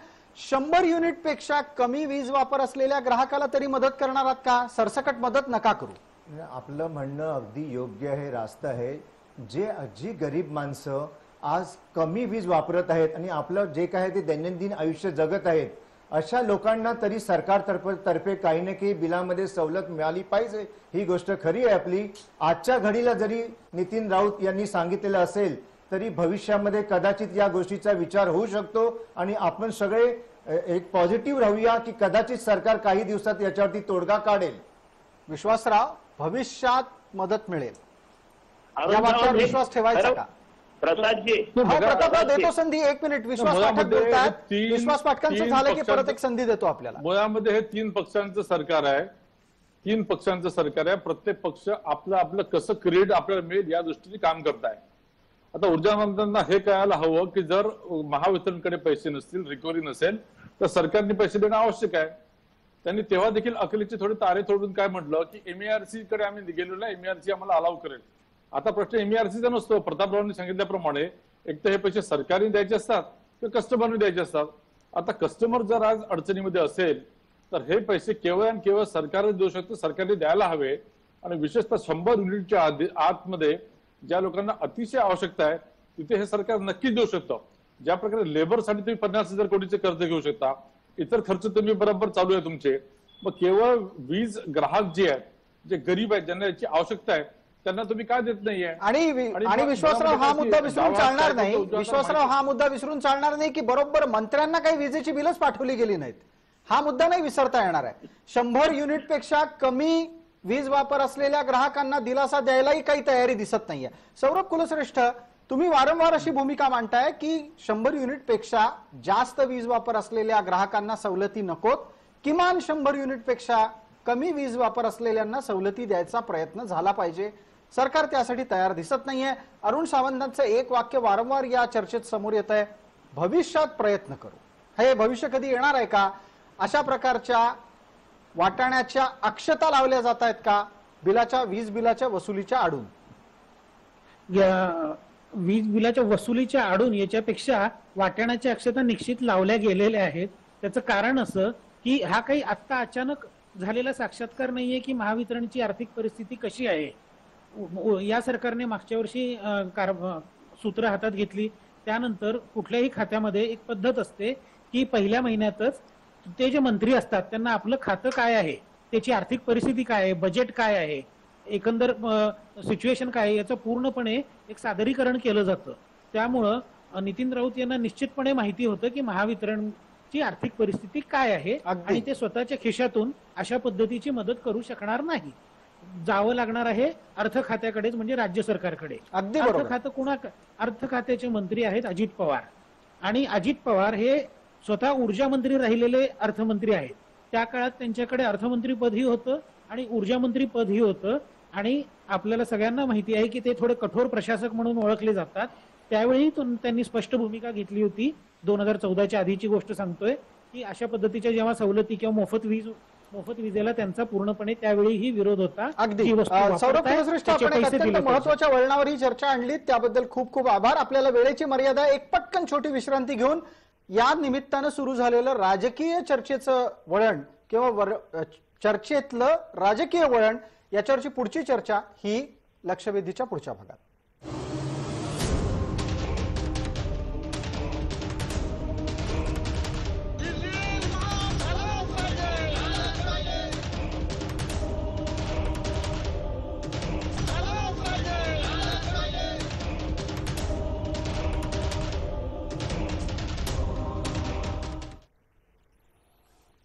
100 युनिटपेक्षा कमी वीज वापर असलेल्या ग्राहकाला तरी मदत करणार आहात का? सरसकट मदत नका करू। आपलं म्हणणं अगदी योग्य आहे, रास्त आहे। जी गरीब माणसं आज कमी वीज वापरत आहेत आणि आपलं जे काय ते दैनंदिन आयुष्य जगत आहेत, अशा लोकांना तरी सरकार तर्फे काही ना काही बिलामध्ये सवलत मिळाली पाहिजे, ही गोष्ट खरी आहे आपली। आजच्या घडीला जरी नितीन राऊत यांनी सांगितलेलं असेल तरी भविष्यामध्ये कदाचित या गोष्टीचा विचार होऊ शकतो, आणि आपण सगळे एक पॉझिटिव्ह राहूया की कदाचित सरकार काही दिवसात याच्यावरती तोडगा काढेल। विश्वासराव, भविष्यात मदत मिळेल या वाक्यावर विश्वास ठेवायचा का? प्रतापराव देतो संधी, 1 मिनिट। विश्वास पाठक बोलतात, विश्वास पाटकांचं झालं की परत एक संधी देतो आपल्याला। मुळामध्ये हे 3 पक्षांचं सरकार आहे, 3 पक्षांचं सरकार आहे, प्रत्येक पक्ष आपलं आपलं कसं क्रेडिट आपल्याला मिळेल या दृष्टीने काम करत आहे। आता ऊर्जा मंत्र्यांना हे कळायला हवं की जर महावितरणकडे पैसे नसतील, रिकव्हरी नसेल, तर सरकारने पैसे देणं आवश्यक आहे। त्यांनी तेव्हा देखील अकलीचे थोडे तारे तोडून काय म्हटलं की एमईआरसी कडे आम्ही गेलेलो आहे, एमईआरसी आम्हाला अलाव करेल। आता प्रश्न एमईआरसीचा नसतो, प्रतापरावांनी सांगितल्याप्रमाणे एक तर हे पैसे सरकारने द्यायचे असतात किंवा कस्टमरने द्यायचे असतात। आता कस्टमर जर आज अडचणीमध्ये असेल तर हे पैसे केवळ आणि केवळ सरकारच देऊ शकतो, सरकारने द्यायला हवे। आणि विशेषतः 100 युनिटच्या आतमध्ये ज्या लोकांना अतिशय आवश्यकता आहे तिथे हे सरकार नक्कीच देऊ शकतं। ज्या प्रकारे लेबरसाठी तुम्ही 50,000 कोटीचे कर्ज घेऊ शकता, इतर खर्च तुम्ही बरोबर चालू आहे तुमचे, मग केवळ वीज ग्राहक जे आहेत, जे गरीब आहेत, ज्यांना याची आवश्यकता आहे, त्यांना तुम्ही काय देत नाहीये? आणि विश्वासराव हा मुद्दा विसरून चालणार नाही, की बरोबर मंत्र्यांना काही विजेची बिलच पाठवली गेली नाहीत, हा मुद्दा नाही विसरता येणार आहे। 100 युनिटपेक्षा कमी वीज वापर असलेल्या ग्राहकांना दिलासा द्यायलाही काही तयारी दिसत नाहीये। सौरभ कुलश्रेष्ठ, तुम्ही वारंवार अशी भूमिका मांडताय की 100 युनिटपेक्षा जास्त वीज वापर असलेल्या ग्राहकांना सवलती नकोत, किमान 100 युनिटपेक्षा कमी वीज वापर असलेल्यांना सवलती द्यायचा प्रयत्न झाला पाहिजे, सरकार त्यासाठी तयार दिसत नाहीये। अरुण सावंतांचं एक वाक्य वारंवार या चर्चेत समोर येत आहे, भविष्यात प्रयत्न करू। हे भविष्य कधी येणार आहे का? अशा प्रकारच्या वाटाण्याच्या अक्षता लावल्या जात आहेत का वीज बिलाच्या वसुलीच्या आडून? वीज बिलाच्या वसुलीच्या आडून याच्यापेक्षा वाटाण्याच्या अक्षता निश्चित लावल्या गेलेल्या आहेत। त्याचं कारण असं की हा काही आत्ता अचानक झालेला साक्षात्कार नाहीये की महावितरणची आर्थिक परिस्थिती कशी आहे। या सरकारने मागच्या वर्षी सूत्र हातात घेतली, त्यानंतर कुठल्याही खात्यामध्ये एक पद्धत असते की पहिल्या महिन्यातच ते जे मंत्री असतात त्यांना आपलं खातं काय आहे, त्याची आर्थिक परिस्थिती काय आहे, बजेट काय आहे, एकंदर सिच्युएशन काय आहे, याचं पूर्णपणे एक सादरीकरण केलं जातं। त्यामुळं नितीन राऊत यांना निश्चितपणे माहिती होतं की महावितरणची आर्थिक परिस्थिती काय आहे, आणि ते स्वतःच्या खिशातून अशा पद्धतीची मदत करू शकणार नाही, जावं लागणार आहे अर्थ खात्याकडेच, म्हणजे राज्य सरकारकडे। अर्थ खात्याचे मंत्री आहेत अजित पवार, आणि अजित पवार हे स्वतः ऊर्जा मंत्री राहिलेले अर्थमंत्री आहेत। त्या काळात त्यांच्याकडे अर्थमंत्री पदही होतं आणि ऊर्जा मंत्री पदही होतं, आणि आपल्याला सगळ्यांना माहिती आहे की ते थोडे कठोर प्रशासक म्हणून ओळखले जातात। त्यावेळी त्यांनी स्पष्ट भूमिका घेतली होती, 2014च्या आधीची गोष्ट सांगतोय, की अशा पद्धतीच्या जेव्हा सवलती किंवा मोफत विजेला त्यांचा पूर्णपणे त्यावेळी ही विरोध होता। अगदी सौरभ कुलश्रेष्ठ, आपण अत्यंत महत्वाच्या वळणावर ही चर्चा आणली, त्याबद्दल खूप खूप आभार। आपल्याला वेळेची मर्यादा, एक पटकन छोटी विश्रांती घेऊन या निमित्तानं सुरू झालेलं राजकीय चर्चेचं वळण किंवा चर्चेतलं राजकीय वळण याच्यावरची पुढची चर्चा ही लक्षवेधीच्या पुढच्या भागात.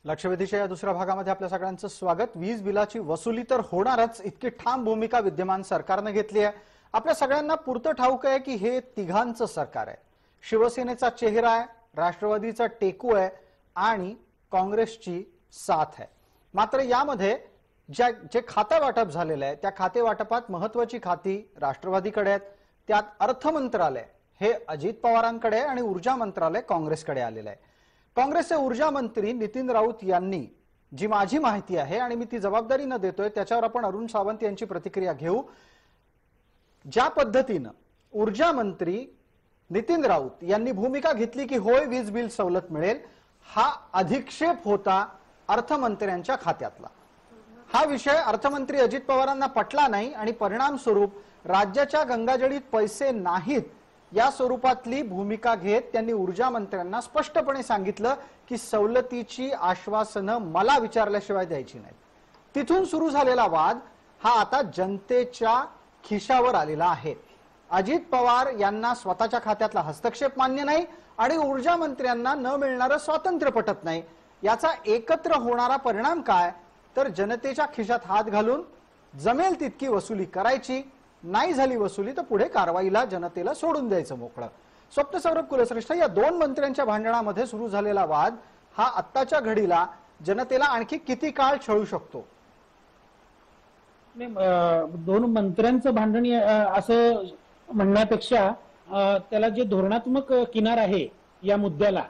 लक्षवेधीच्या या दुसऱ्या भागामध्ये आपल्या सगळ्यांचं स्वागत. वीज बिलाची वसुली तर होणारच इतकी ठाम भूमिका विद्यमान सरकारने घेतली आहे. आपल्या सगळ्यांना पुरतं ठाऊक आहे की हे तिघांचं सरकार आहे. शिवसेनेचा चेहरा आहे, राष्ट्रवादीचा टेकू आहे आणि काँग्रेसची साथ आहे. मात्र यामध्ये जे खातेवाटप झालेलं आहे त्या खातेवाटपात महत्त्वाची खाती राष्ट्रवादीकडे आहेत, त्यात अर्थमंत्रालय हे अजित पवारांकडे आहे आणि ऊर्जा मंत्रालय काँग्रेसकडे आलेलं आहे. काँग्रेसचे ऊर्जा मंत्री नितीन राऊत यांनी जी माझी माहिती आहे आणि मी ती जबाबदारी न देतोय त्याच्यावर आपण अरुण सावंत यांची प्रतिक्रिया घेऊ. ज्या पद्धतीने ऊर्जा मंत्री नितीन राऊत यांनी भूमिका घेतली की होय वीज बिल सवलत मिळेल, हा अधिक्षेप होता अर्थमंत्र्यांच्या खात्यातला. हा विषय अर्थमंत्री अजित पवारांना पटला नाही आणि परिणाम स्वरूप राज्याच्या गंगाजळीत पैसे नाहीत या स्वरूपातली भूमिका घेत त्यांनी ऊर्जा मंत्र्यांना स्पष्टपणे सांगितलं की सवलतीची आश्वासनं मला विचारल्याशिवाय द्यायची नाहीत. तिथून सुरू झालेला वाद हा आता जनतेच्या खिशावर आलेला आहे. अजित पवार यांना स्वतःच्या खात्यातला हस्तक्षेप मान्य नाही आणि ऊर्जा मंत्र्यांना न मिळणारं स्वातंत्र्य पटत नाही. याचा एकत्र होणारा परिणाम काय, तर जनतेच्या खिशात हात घालून जमेल तितकी वसुली करायची, नाही झाली वसुली तर पुढे कारवाईला जनतेला सोडून द्यायचं मोकळं स्वप्न. सौरभ कुलश्रेष्ठ, या दोन मंत्र्यांच्या भांडणामध्ये सुरू झालेला वाद हा आत्ताच्या घडीला जनतेला आणखी किती काळ छळू शकतो? दोन मंत्र्यांचं भांडण असं म्हणण्यापेक्षा त्याला जे धोरणात्मक किनार आहे या मुद्द्याला,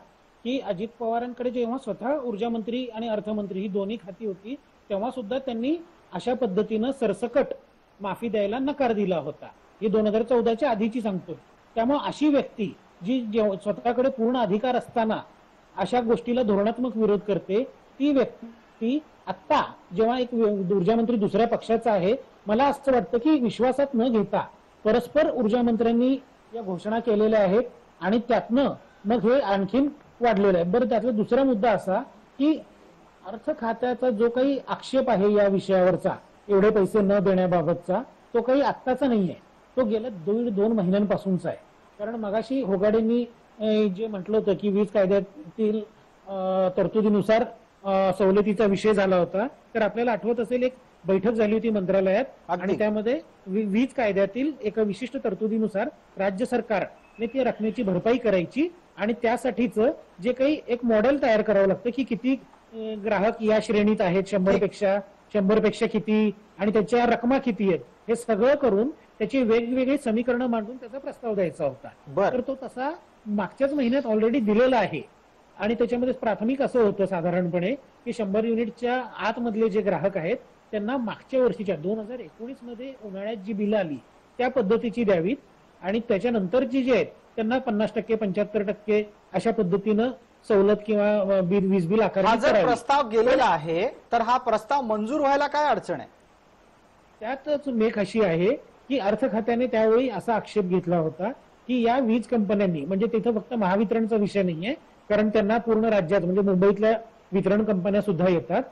की अजित पवारांकडे जेव्हा स्वतः ऊर्जा मंत्री आणि अर्थमंत्री ही दोन्ही खाती होती तेव्हा सुद्धा त्यांनी अशा पद्धतीनं सरसकट माफी द्यायला नकार दिला होता. ही 2014च्या आधीची सांगतो. त्यामुळे अशी व्यक्ती जी स्वतःकडे पूर्ण अधिकार असताना अशा गोष्टीला धोरणात्मक विरोध करते, ती व्यक्ती आता जेव्हा एक ऊर्जा मंत्री दुसऱ्या पक्षाचा आहे, मला असं वाटतं की विश्वासात न घेता परस्पर ऊर्जा मंत्र्यांनी या घोषणा केलेल्या आहेत आणि त्यातनं मग हे आणखीन वाढलेलं आहे. बरं, त्यातला दुसरा मुद्दा असा की अर्थ खात्याचा जो काही आक्षेप आहे या विषयावरचा, एवढे पैसे न देण्याबाबतचा, तो काही आत्ताचा नाहीये, तो गेल्या दोन महिन्यांपासूनचा आहे. कारण मगाशी होगाडेंनी जे म्हटलं होतं की वीज कायद्यातील तरतुदीनुसार सवलतीचा विषय झाला होता, तर आपल्याला आठवत असेल एक बैठक झाली होती मंत्रालयात आणि त्यामध्ये वीज कायद्यातील एका विशिष्ट तरतुदीनुसार राज्य सरकारने ती रकमेची भरपाई करायची आणि त्यासाठीच जे काही एक मॉडेल तयार करावं लागतं की किती ग्राहक या श्रेणीत आहेत, 100 पेक्षा किती आणि त्याच्या रकमा किती आहेत, हे सगळं करून त्याची वेगवेगळी समीकरणं मांडून त्याचा प्रस्ताव द्यायचा होता. तर तो तसा मागच्याच महिन्यात ऑलरेडी दिलेला आहे आणि त्याच्यामध्ये प्राथमिक असं होतं साधारणपणे की 100 युनिटच्या आतमधले जे ग्राहक आहेत त्यांना मागच्या वर्षीच्या 2019 मध्ये उन्हाळ्यात जी बिलं आली त्या पद्धतीची द्यावीत आणि त्याच्यानंतरची जी आहेत त्यांना 50%, 75% अशा पद्धतीनं सवलत किंवा वीज बिल आकारण्याचा प्रस्ताव गेलेला आहे. तर हा प्रस्ताव मंजूर व्हायला काय अडचण आहे? त्यातच मेख अशी आहे की अर्थ खात्याने त्यावेळी असा आक्षेप घेतला होता की या वीज कंपन्यांनी, म्हणजे तिथं फक्त महावितरणचा विषय नाहीये, कारण त्यांना पूर्ण राज्यात म्हणजे मुंबईतल्या वितरण कंपन्या सुद्धा येतात,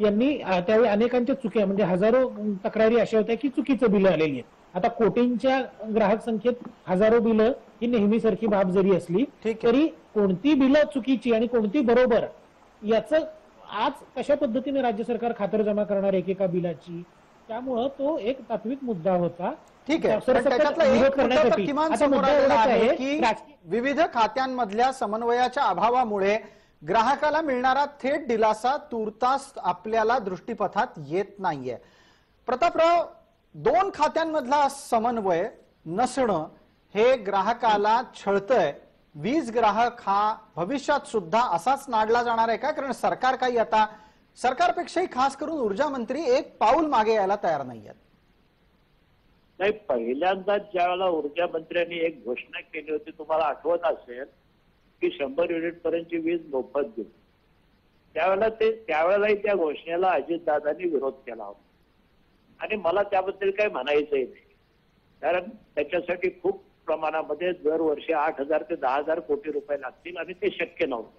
यांनी त्यावेळी अनेकांच्या चुक्या म्हणजे हजारो तक्रारी अशा होत्या की चुकीचं बिलं आलेली आहेत. आता कोटींच्या ग्राहक संख्येत हजारो बिलं ही नेहमीसारखी बाब जरी असली तरी कोणती बिलं चुकीची आणि कोणती बरोबर याचं आज कशा पद्धतीने राज्य सरकार खातरजमा करणार एकेका बिलाची, त्यामुळं तो एक तात्विक मुद्दा होता. ठीक आहे, विविध खात्यांमधल्या समन्वयाच्या अभावामुळे ग्राहकाला मिळणारा थेट दिलासा तूर्तास आपल्याला दृष्टीपथात येत नाहीये. प्रतापराव, दोन खात्यांमधला समन्वय नसणं हे ग्राहकाला छळतंय. वीज ग्राहक हा भविष्यात सुद्धा असाच नाडला जाणार आहे का? कारण सरकार काही आता सरकारपेक्षाही खास करून ऊर्जा मंत्री एक पाऊल मागे यायला तयार नाही आहेत. नाही, पहिल्यांदाच ज्यावेळेला ऊर्जा मंत्र्यांनी एक घोषणा केली होती, तुम्हाला आठवत असेल की 100 युनिट पर्यंतची वीज मोफत दिली, त्यावेळेला त्यावेळेलाही त्या घोषणेला अजितदादांनी विरोध केला होता आणि मला त्याबद्दल काही म्हणायचंय नाही, कारण त्याच्यासाठी खूप प्रमाणामध्ये दरवर्षी 8,000 ते 10,000 कोटी रुपये लागतील आणि ते शक्य नव्हतं।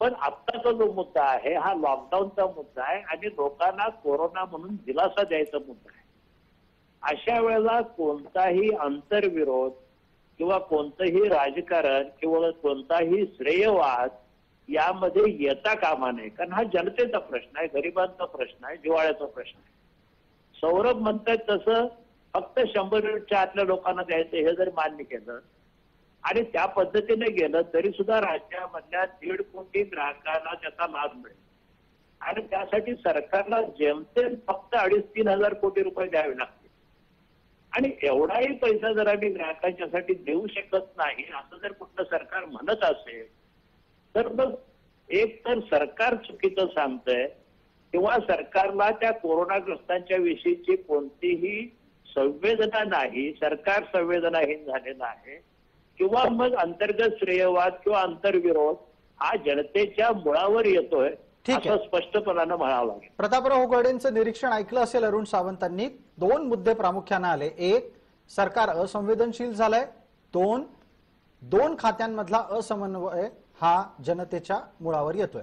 पण आताचा जो मुद्दा आहे हा लॉकडाऊनचा मुद्दा आहे आणि लोकांना कोरोना म्हणून दिलासा द्यायचा मुद्दा आहे। अशा वेळेला कोणताही अंतर्विरोध किंवा कोणतेही राजकारण किंवा कोणताही श्रेयवाद यामध्ये येता कामा नये, कारण हा जनतेचा प्रश्न आहे, गरिबांचा प्रश्न आहे, जिव्हाळ्याचा प्रश्न आहे। सौरभ म्हणतात तसं फक्त 100 रुपयाच्या आतल्या लोकांना द्यायचं हे जर मान्य केलं आणि त्या पद्धतीने गेलं तरी सुद्धा राज्यामधल्या 1.5 कोटी ग्राहकांना त्याचा लाभ मिळेल आणि त्यासाठी सरकारला जेमतेम फक्त 2,500-3,000 कोटी रुपये द्यावे लागतील। आणि एवढाही पैसा जर आम्ही ग्राहकांच्यासाठी देऊ शकत नाही असं जर कुठलं सरकार म्हणत असेल तर मग एक तर सरकार चुकीचं सांगतंय किंवा सरकारला त्या कोरोनाग्रस्तांच्या विषयीची कोणतीही संवेदना नाही, सरकार संवेदनाहीन झालेलं आहे, किंवा मग अंतर्गत श्रेयवाद किंवा अंतर्विरोध हा जनतेच्या मुळावर येतोय असं स्पष्टपणानं म्हणावं लागेल। प्रतापराव होगाडेंचं निरीक्षण ऐकलं असेल अरुण सावंतांनी। 2 मुद्दे प्रामुख्याने आले, 1 सरकार असंवेदनशील झालंय, 2 खात्यांमधला असमन्वय हा जनतेच्या मुळावर येतोय।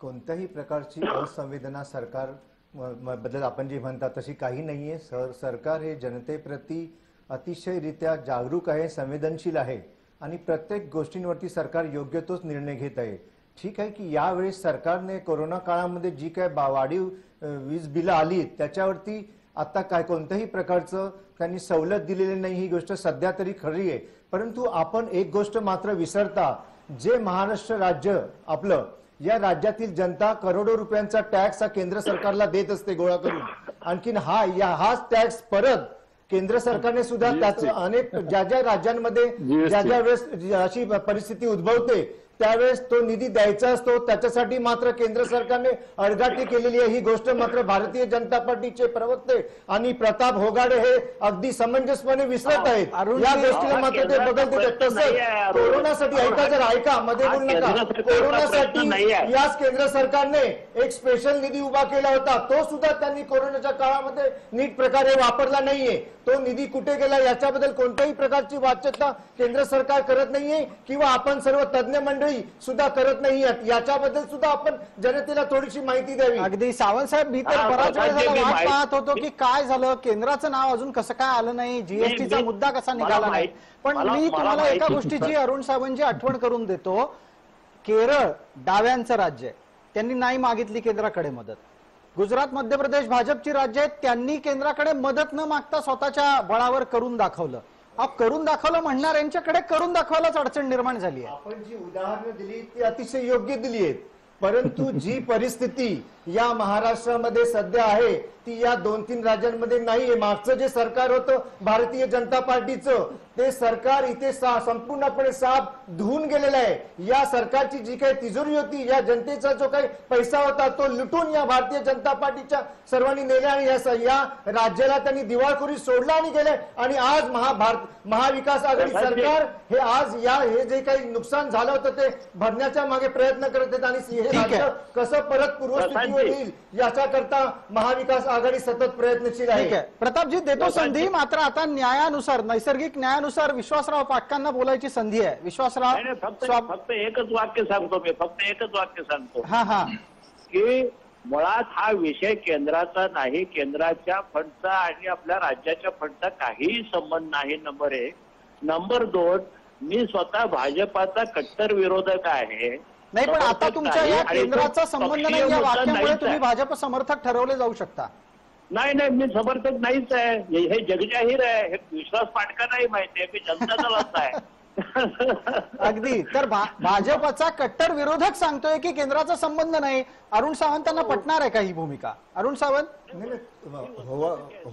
कोणत्याही प्रकारची असंवेदना सरकार बद्दल आपण जी म्हणता तशी काही नाहीये। सरकार हे जनतेप्रती अतिशयरित्या जागरूक आहे, संवेदनशील आहे आणि प्रत्येक गोष्टींवरती सरकार योग्य तोच निर्णय घेत आहे। ठीक आहे की यावेळेस सरकारने कोरोना काळामध्ये जी काय वाढीव वीज बिल आली त्याच्यावरती आता काय कोणत्याही प्रकारचं त्यांनी सवलत दिलेली नाही, ही गोष्ट सध्या तरी खरी आहे। परंतु आपण एक गोष्ट मात्र विसरता, जे महाराष्ट्र राज्य आपलं, या राज्यातील जनता करोडो रुपयांचा टॅक्स हा केंद्र सरकारला देत असते गोळा करून, आणखीन हाच टॅक्स परत केंद्र सरकारने सुद्धा त्याच अनेक ज्या राज्यांमध्ये ज्या वेळेस अशी परिस्थिती उद्भवते त्यावेळेस तो निधी द्यायचा असतो, त्याच्यासाठी मात्र केंद्र सरकारने अडगाठी केलेली आहे। ही गोष्ट मात्र भारतीय जनता पार्टीचे प्रवक्ते आणि प्रताप होगाडे हे अगदी समंजसपणे विसरत आहेत, या गोष्टीला मात्र ते बदलत आहेत। कोरोनासाठी ऐका मध्ये बोलू नका, कोरोनासाठी याच केंद्र सरकारने एक स्पेशल निधी उभा केला होता, तो सुद्धा त्यांनी कोरोनाच्या काळामध्ये नीट प्रकारे वापरला नाहीये। तो निधी कुठे गेला याच्याबद्दल कोणत्याही प्रकारची वाच्यता केंद्र सरकार करत नाहीये किंवा आपण सर्व तज्ज्ञ मंडळी सुद्धा करत नाही, याच्याबद्दल सुद्धा आपण जनतेला थोडीशी माहिती द्यावी। अगदी सावंत साहेब, मी तर बराच वेळ वाट पाहत होतो की काय झालं, केंद्राचं नाव अजून कसं काय आलं नाही, जीएसटीचा मुद्दा कसा निघाला नाही। पण मी तुम्हाला एका गोष्टीची अरुण सावंतजी आठवण करून देतो, केरळ डाव्यांचं राज्य आहे, त्यांनी नाही मागितली केंद्राकडे मदत। गुजरात, मध्य प्रदेश भाजपची राज्य आहेत, त्यांनी केंद्राकडे मदत न मागता स्वतःच्या बळावर करून दाखवलं। करून दाखवलं म्हणणार यांच्याकडे करून दाखवायलाच अडचण निर्माण झाली आहे। आपण जी उदाहरणं दिली ती अतिशय योग्य दिली आहेत, परंतु जी परिस्थिती या महाराष्ट्रामध्ये सध्या आहे ती या 2-3 राज्यांमध्ये नाहीये। मागचं जे सरकार होतं भारतीय जनता पार्टीचं, ते सरकार इथे संपूर्णपणे साफ धुवून गेलेलं आहे। या सरकारची जी काही तिजोरी होती, या जनतेचा जो काही पैसा होता तो लुटून या भारतीय जनता पार्टीच्या सर्वांनी नेला आणि या राज्याला त्यांनी दिवाळखोरी सोडला आणि गेले। आणि आज महाविकास आघाडी सरकार हे आज हे जे काही नुकसान झालं होतं ते भरण्याच्या मागे प्रयत्न करत आहेत आणि हे राज्य कसं परत पूर्वस्थितीवर येईल याच्याकरता महाविकास आघाडी सतत प्रयत्नशील आहे। प्रतापजी देतो संधी, मात्र आता न्यायानुसार, नैसर्गिक न्यायानुसार विश्वासराव पाटकांना बोलायची संधी आहे। विश्वासराव, फक्त एकच वाक्य सांगतो मी, हा हा, की मुळात हा विषय केंद्राचा नाही, केंद्राच्या फंडचा आणि आपल्या राज्याच्या फंडचा काहीही संबंध नाही, नंबर 1। नंबर 2, मी स्वतः भाजपाचा कट्टर विरोधक आहे। नाही, पण आता तुमच्या या केंद्राचा संबंध नाही या वाक्यामुळे तुम्ही भाजप समर्थक ठरवले जाऊ शकता। नाही, मी समर्थक नाहीच आहे, हे जगजाहीर आहे, हे विश्वास पाटकांनाही माहिती आहे, मी जनताचा वास्ता आहे। अगदी, तर भाजपचा कट्टर विरोधक सांगतोय की केंद्राचा संबंध नाही, अरुण सावंतांना पटणार आहे का ही भूमिका? अरुण सावंत,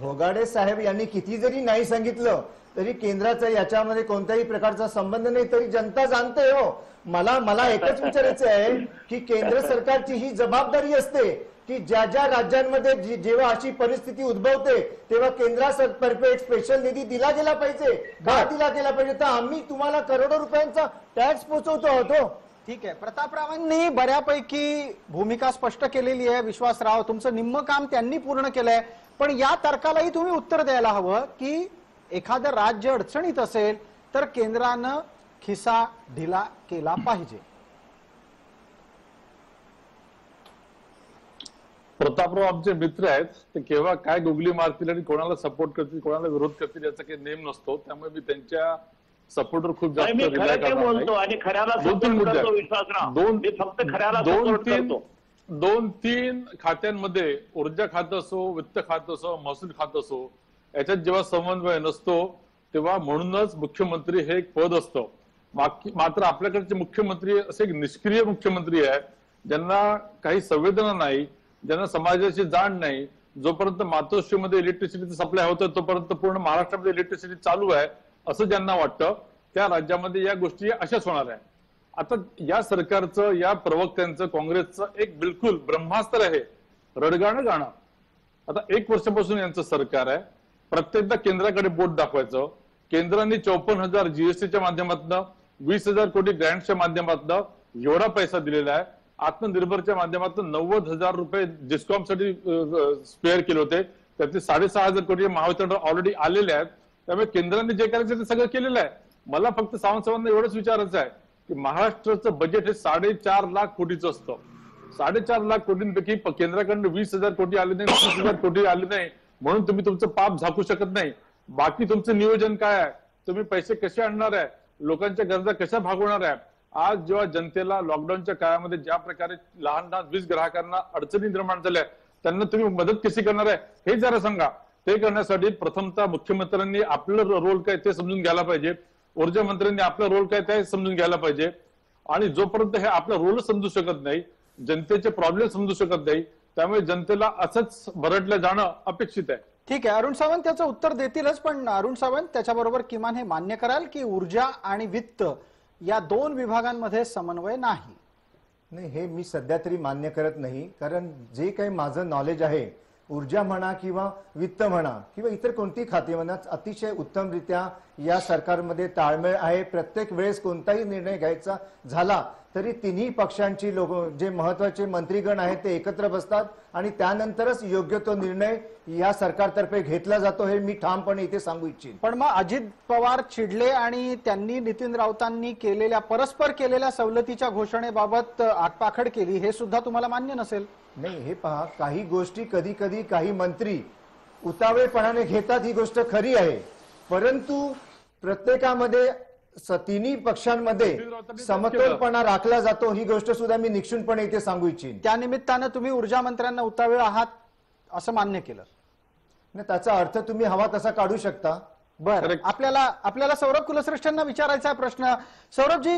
होगाडे साहेब यांनी किती जरी नाही सांगितलं तरी केंद्राचा याच्यामध्ये कोणत्याही प्रकारचा संबंध नाही, तरी जनता जाणते हो। मला एकच विचारायचं आहे की केंद्र सरकारची ही जबाबदारी असते की ज्या राज्यांमध्ये जेव्हा अशी परिस्थिती उद्भवते तेव्हा केंद्रातर्फे एक स्पेशल निधी दिला गेला पाहिजे। का दिला गेला पाहिजे? तर आम्ही तुम्हाला करोडो रुपयांचा टॅक्स पोहोचवतो आहोत, ठीक आहे, प्रतापरावांनी बऱ्यापैकी भूमिका स्पष्ट केलेली आहे. विश्वासराव, तुमचं निम्म काम त्यांनी पूर्ण केलंय, पण या तर्कालाही तुम्ही उत्तर द्यायला हवं की एखादं राज्य अडचणीत असेल तर केंद्रानं खिसा ढिला केला पाहिजे. प्रतापराव आमचे मित्र आहेत, ते केव्हा काय गुगली मारतील आणि कोणाला सपोर्ट करतील कोणाला विरोध करतील याचा काही नेम नसतो, त्यामुळे मी त्यांच्या सपोर्टर खूप जास्त रिलाय करतो. दोन तीन खात्यांमध्ये ऊर्जा खातं असो, वित्त खातं असो, महसूल खातं असो, याच्यात जेव्हा समन्वय नसतो तेव्हा म्हणूनच मुख्यमंत्री हे एक पद असतं. मात्र आपल्याकडचे मुख्यमंत्री असे एक निष्क्रिय मुख्यमंत्री आहेत, ज्यांना काही संवेदना नाही, ज्यांना समाजाची जाण नाही. जोपर्यंत मातोश्रीमध्ये इलेक्ट्रिसिटीचा सप्लाय होतं तोपर्यंत पूर्ण महाराष्ट्रामध्ये इलेक्ट्रिसिटी चालू आहे असं ज्यांना वाटतं त्या राज्यामध्ये या गोष्टी अशाच होणार आहे. आता या सरकारचं, या प्रवक्त्यांचं, काँग्रेसचं एक बिलकुल ब्रह्मास्त्र आहे रडगाणं गाणं. आता एक वर्षापासून यांचं सरकार आहे, प्रत्येकदा केंद्राकडे बोट दाखवायचं. केंद्राने 54,000 जीएसटीच्या माध्यमातनं, 20,000 कोटी ग्रँटच्या माध्यमातनं एवढा पैसा दिलेला आहे. आत्मनिर्भरच्या माध्यमातून 90,000 रुपये डिस्कॉमसाठी स्पेअर केले होते, त्यातले 6,500 कोटी महावितरण ऑलरेडी आलेले आहेत. त्यामुळे केंद्राने जे करायचं ते सगळं केलेलं आहे. मला फक्त सावंतसाहेबांना एवढंच विचारायचं आहे की महाराष्ट्राचं बजेट हे 4.5 लाख कोटीचं असतं. 4.5 लाख कोटींपैकी केंद्राकडनं 20,000 कोटी आले नाही, 30,000 कोटी आले नाही, म्हणून तुम्ही तुमचं पाप झाकू शकत नाही. बाकी तुमचं नियोजन काय आहे, तुम्ही पैसे कसे आणणार आहे, लोकांच्या गरजा कशा भागवणार आहे. आज जेव्हा जनतेला लॉकडाऊनच्या काळामध्ये ज्या प्रकारे लहान लहान वीज ग्राहकांना अडचणी निर्माण झाल्या त्यांना तुम्ही मदत कशी करणार आहे हे जरा सांगा. ते करण्यासाठी प्रथमतः मुख्यमंत्र्यांनी आपलं रोल काय ते समजून घ्यायला पाहिजे, ऊर्जा मंत्र्यांनी आपला रोल काय ते समजून घ्यायला पाहिजे. आणि जोपर्यंत हे आपला रोल समजू शकत नाही, जनतेचे प्रॉब्लेम समजू शकत नाही, त्यामुळे जनतेला असंच भरडलं जाणं अपेक्षित आहे. ठीक आहे, अरुण सावंत त्याचं उत्तर देतीलच, पण अरुण सावंत त्याच्याबरोबर किमान हे मान्य कराल की ऊर्जा आणि वित्त या दोन विभागांमध्ये समन्वय नाही? नाही, हे मी सध्या तरी मान्य करत नाही, कारण जे काही माझं नॉलेज आहे ऊर्जा म्हणा किंवा वित्त म्हणा किंवा इतर कोणती खाती म्हणा, अतिशय उत्तमरित्या या सरकारमध्ये ताळमेळ आहे. प्रत्येक वेळेस कोणताही निर्णय घ्यायचा झाला तरी तिन्ही पक्षांची लोक जे महत्वाचे मंत्रीगण आहेत ते एकत्र बसतात आणि त्यानंतरच योग्य तो निर्णय या सरकारतर्फे घेतला जातो, हे मी ठामपणे इथे सांगू इच्छितो. पण मग अजित पवार चिडले आणि त्यांनी नितीन राऊतांनी केलेल्या परस्पर केलेल्या सवलतीच्या घोषणेबाबत आगपाखड केली, हे सुद्धा तुम्हाला मान्य नसेल? नाही, हे पहा, काही गोष्टी कधी कधी काही मंत्री उतावळेपणाने घेतात, ही गोष्ट खरी आहे, परंतु प्रत्येकामध्ये तिन्ही पक्षांमध्ये समतोलपणा राखला जातो, ही गोष्ट सुद्धा मी निक्षूनपणे इथे सांगू इच्छिन. त्यानिमित्तानं तुम्ही ऊर्जा मंत्र्यांना उतावीळ आहात असं मान्य केलं नाही, त्याचा अर्थ तुम्ही हवा तसा काढू शकता. बरं, आपल्याला सौरभ कुलश्रेष्ठांना विचारायचा प्रश्न. सौरभजी,